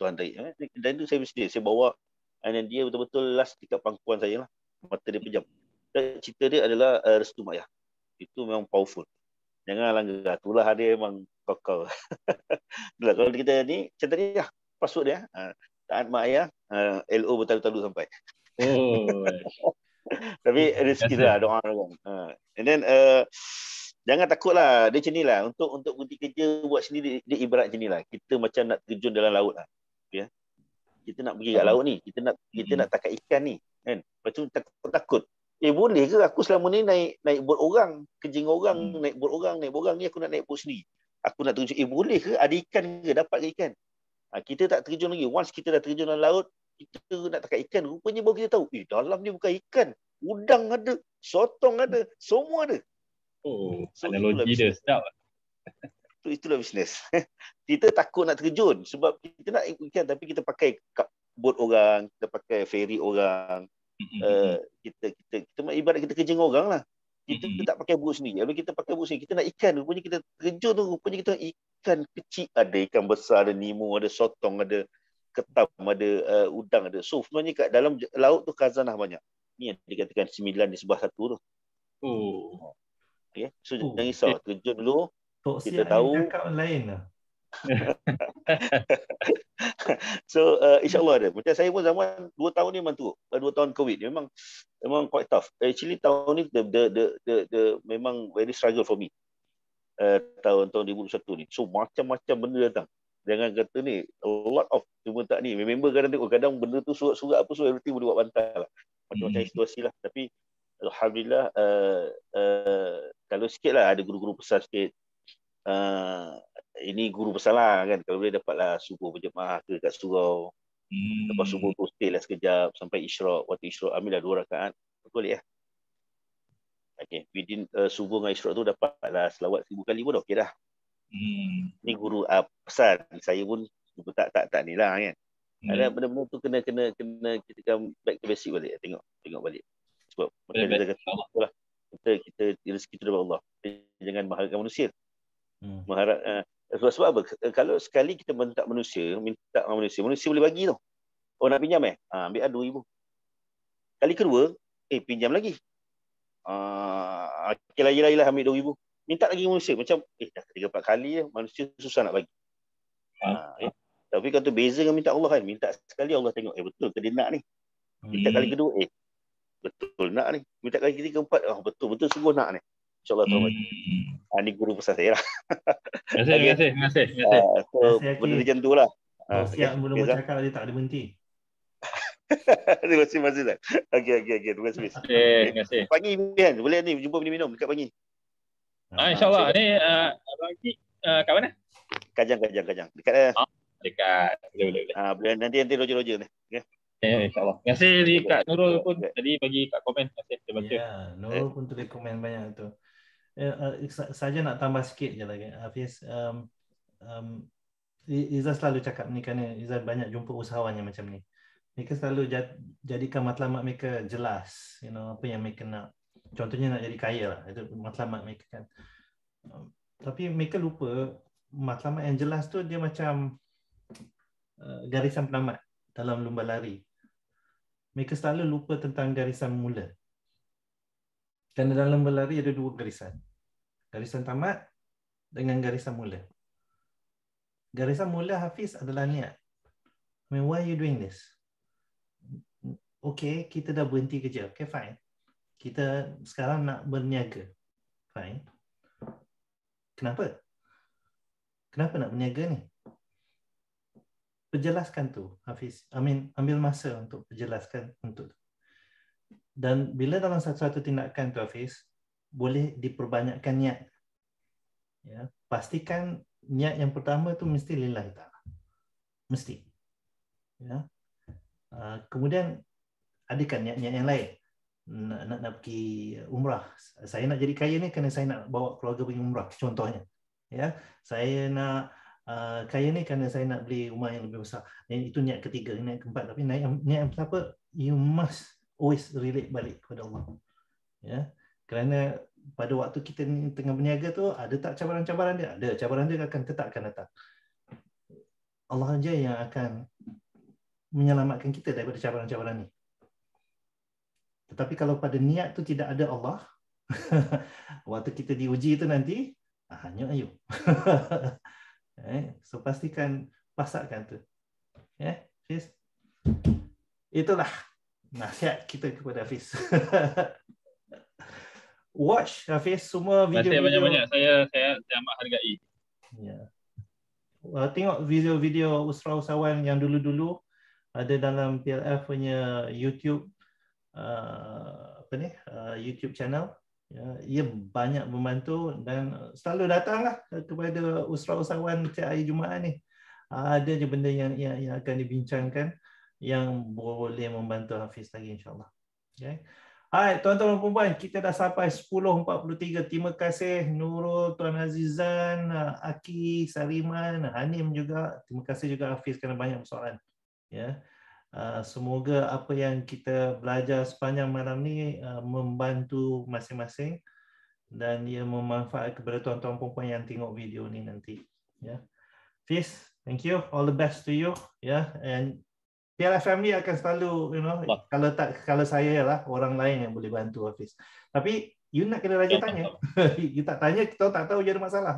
Tuhan tarik. Dan tu saya bersedia, saya bawa, and then dia betul-betul last dekat pangkuan saya lah. Mata dia pejam. Dan cerita dia adalah restu mak ayah. Itu memang powerful. Jangan langgar. Itulah dia memang kau. Kalau kita ni, cerita dia, password dia. Taat mak ayah, LO bertalu-talu sampai. Tapi rezeki lah, doa. And then jangan takutlah, dia macam nilah untuk gunting kerja buat sendiri, dia ibarat macam nilah. Kita macam nak terjun dalam laut lah. Ya. Kita nak pergi kat laut ni, kita nak tangkap ikan ni, kan. Lepas tu takut. Boleh ke aku selama ni naik bot orang, kerja dengan orang, naik bot orang ni aku nak naik bot sendiri. Aku nak terjun, boleh ke, ada ikan ke, dapat ke ikan? Kita tak terjun lagi. Once kita dah terjun dalam laut, kita nak tangkap ikan, rupanya baru kita tahu, dalam ni bukan ikan. Udang ada, sotong ada, semua ada. Oh, so analogi dia sedap. Itulah bisnes. Kita takut nak terjun sebab kita nak ikan, tapi kita pakai bot orang, kita pakai ferry orang. Kita ibarat kita kerja dengan orang lah. Kita tak pakai bot sendiri. Kalau kita pakai bot sendiri, kita nak ikan, rupanya kita terjun tu, rupanya kita ikan kecil ada, ikan besar ada, nemo ada, sotong ada, ketam ada, udang ada. So sebenarnya kat dalam laut tu khazanah banyak. Ni yang dikatakan 9 di sebelah satu tu. Oh. Okay. So jangan risau, terjun dulu. Toksi kita tahu lain lah. So insyaAllah ada. Macam saya pun zaman 2 tahun ni memang teruk. 2 tahun Covid ni memang quite tough. Actually tahun ni the memang very struggle for me. Tahun 2021 ni. So macam-macam benda datang. Jangan kata ni a lot of cuma tak ni. Member kadang-kadang benda tu surat-surat apa so everything boleh buat bantal lah. Macam-macam situasi lah. Tapi alhamdulillah kalau sikit lah ada guru-guru pesan sikit. Ini guru pesan lah kan. Kalau boleh dapatlah subuh berjemaah ke kat surau. Lepas subuh tu stay lah sekejap sampai isyraq. Waktu isyraq ambillah 2 rakaat. Boleh lah. Okay. Within subuh dengan isyraq tu dapatlah selawat 1000 kali pun okey dah. Ni guru pesan. Saya pun tak ni lah kan. Ada benda-benda tu kena kita come back to basic balik. Tengok balik. Sebab kita rezeki tu daripada Allah. Jangan mengharapkan manusia. Sebab apa? Kalau sekali kita minta manusia boleh bagi tau. Oh nak pinjam ambil 2000. Kali kedua, pinjam lagi. Lagi ambil 2000. Minta lagi manusia macam dah 3-4 kali dah, manusia susah nak bagi. Tapi kalau tu beza dengan minta Allah kan. Minta sekali Allah tengok betul ke dia nak ni. Minta kali kedua betul nak ni. Minta kali ketiga keempat betul sungguh nak ni. InsyaAllah tuan bagi. Ini guru pesan saya lah. Terima kasih. Benda macam tu lah. Siap mula-mula cakap dia tak ada berhenti. Terima kasih Mas Zizan. Okay. Terima kasih. Terima kasih. Pagi kan? Boleh ni jumpa minum dekat pagi. InsyaAllah. Ni Abang Aki kat mana? Kajang. Dekat dekat. Boleh. Nanti roja-roja ni. Okay. InsyaAllah. Terima kasih Kak Nurul pun tadi bagi kat komen. Terima kasih. Ya, Nurul pun tulis komen banyak tu. Saja nak tambah sikit je lagi. Hafiz, Izzah selalu cakap ni kerana Izzah banyak jumpa usahawan yang macam ni. Mereka selalu jadikan matlamat mereka jelas. You know, apa yang mereka nak. Contohnya nak jadi kaya lah. Itu matlamat mereka kan. Tapi mereka lupa matlamat yang jelas tu dia macam garisan penamat dalam lumba lari. Mereka selalu lupa tentang garisan mula. Kerana dalam berlari ada 2 garisan. Garisan tamat dengan garisan mula. Garisan mula Hafiz adalah niat. I mean, why are you doing this? Okay, kita dah berhenti kerja. Okay, fine. Kita sekarang nak berniaga. Fine. Kenapa? Kenapa nak berniaga ni? Perjelaskan tu, Hafiz. Ambil masa untuk perjelaskan untuk tu. Dan bila dalam satu-satu tindakan tu Hafiz, boleh diperbanyakkan niat. Ya, pastikan niat yang pertama tu mesti lillahi ta'ala. Mesti. Ya. Kemudian adakan niat-niat yang lain. Nak pergi umrah. Saya nak jadi kaya ni kerana saya nak bawa keluarga pergi umrah contohnya. Ya. Saya nak kaya ni kerana saya nak beli rumah yang lebih besar. Itu niat ketiga, niat keempat. Tapi niat yang pertama, you must always relate balik kepada Allah. Ya. Kerana pada waktu kita ni tengah berniaga tu, ada tak cabaran-cabaran dia? Ada. Cabaran dia akan tetap akan datang. Allah saja yang akan menyelamatkan kita daripada cabaran-cabaran ni. Tetapi kalau pada niat tu tidak ada Allah, waktu kita diuji tu nanti, hanya ayuh. So pastikan pasakkan tu. Ya, Fiz. Itulah nasihat kita kepada Hafiz. Watch Hafiz semua video-video. Nasihat banyak-banyak. Saya amat hargai. Ya. Tengok video-video Usrah Usahawan yang dulu-dulu ada dalam PLF punya YouTube YouTube channel. Ia banyak membantu dan selalu datanglah kepada Usrah Usahawan tiap hari Jumaat ni. Ada je benda yang akan dibincangkan yang boleh membantu Hafiz lagi, insyaAllah. Okay. Alright, tuan-tuan dan puan-puan, kita dah sampai 10.43. Terima kasih Nurul, Tuan Azizan, Aki, Sariman, Hanim juga. Terima kasih juga Hafiz kerana banyak persoalan. Ya. Semoga apa yang kita belajar sepanjang malam ni membantu masing-masing dan ia memanfaat kepada tuan-tuan puan-puan yang tengok video ni nanti. Ya. Hafiz, thank you. All the best to you. Yeah, and PLF family akan selalu, kalau saya lah, orang lain yang boleh bantu Hafiz. Tapi you nak kena rajin tanya. You tak tanya, kita tak tahu je ada masalah.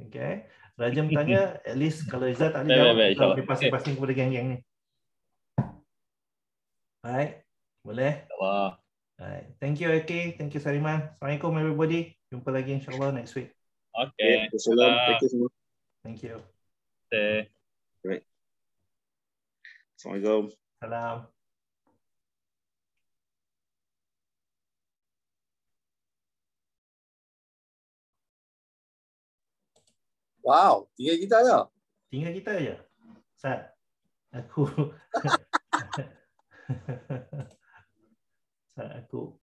Okay. Rajin bertanya, at least kalau Izzah tak jawab, kita pasang-pasang kepada geng-geng ni. Baik, boleh? Baik. Thank you, Aki. Thank you, Sariman. Assalamualaikum, everybody. Jumpa lagi insyaAllah next week. Okay. Assalamualaikum. Thank you semua. Thank you. Okay. Great. Assalamualaikum. Salam. Wow, tinggal kita aja. Sat. Aku. Sat aku.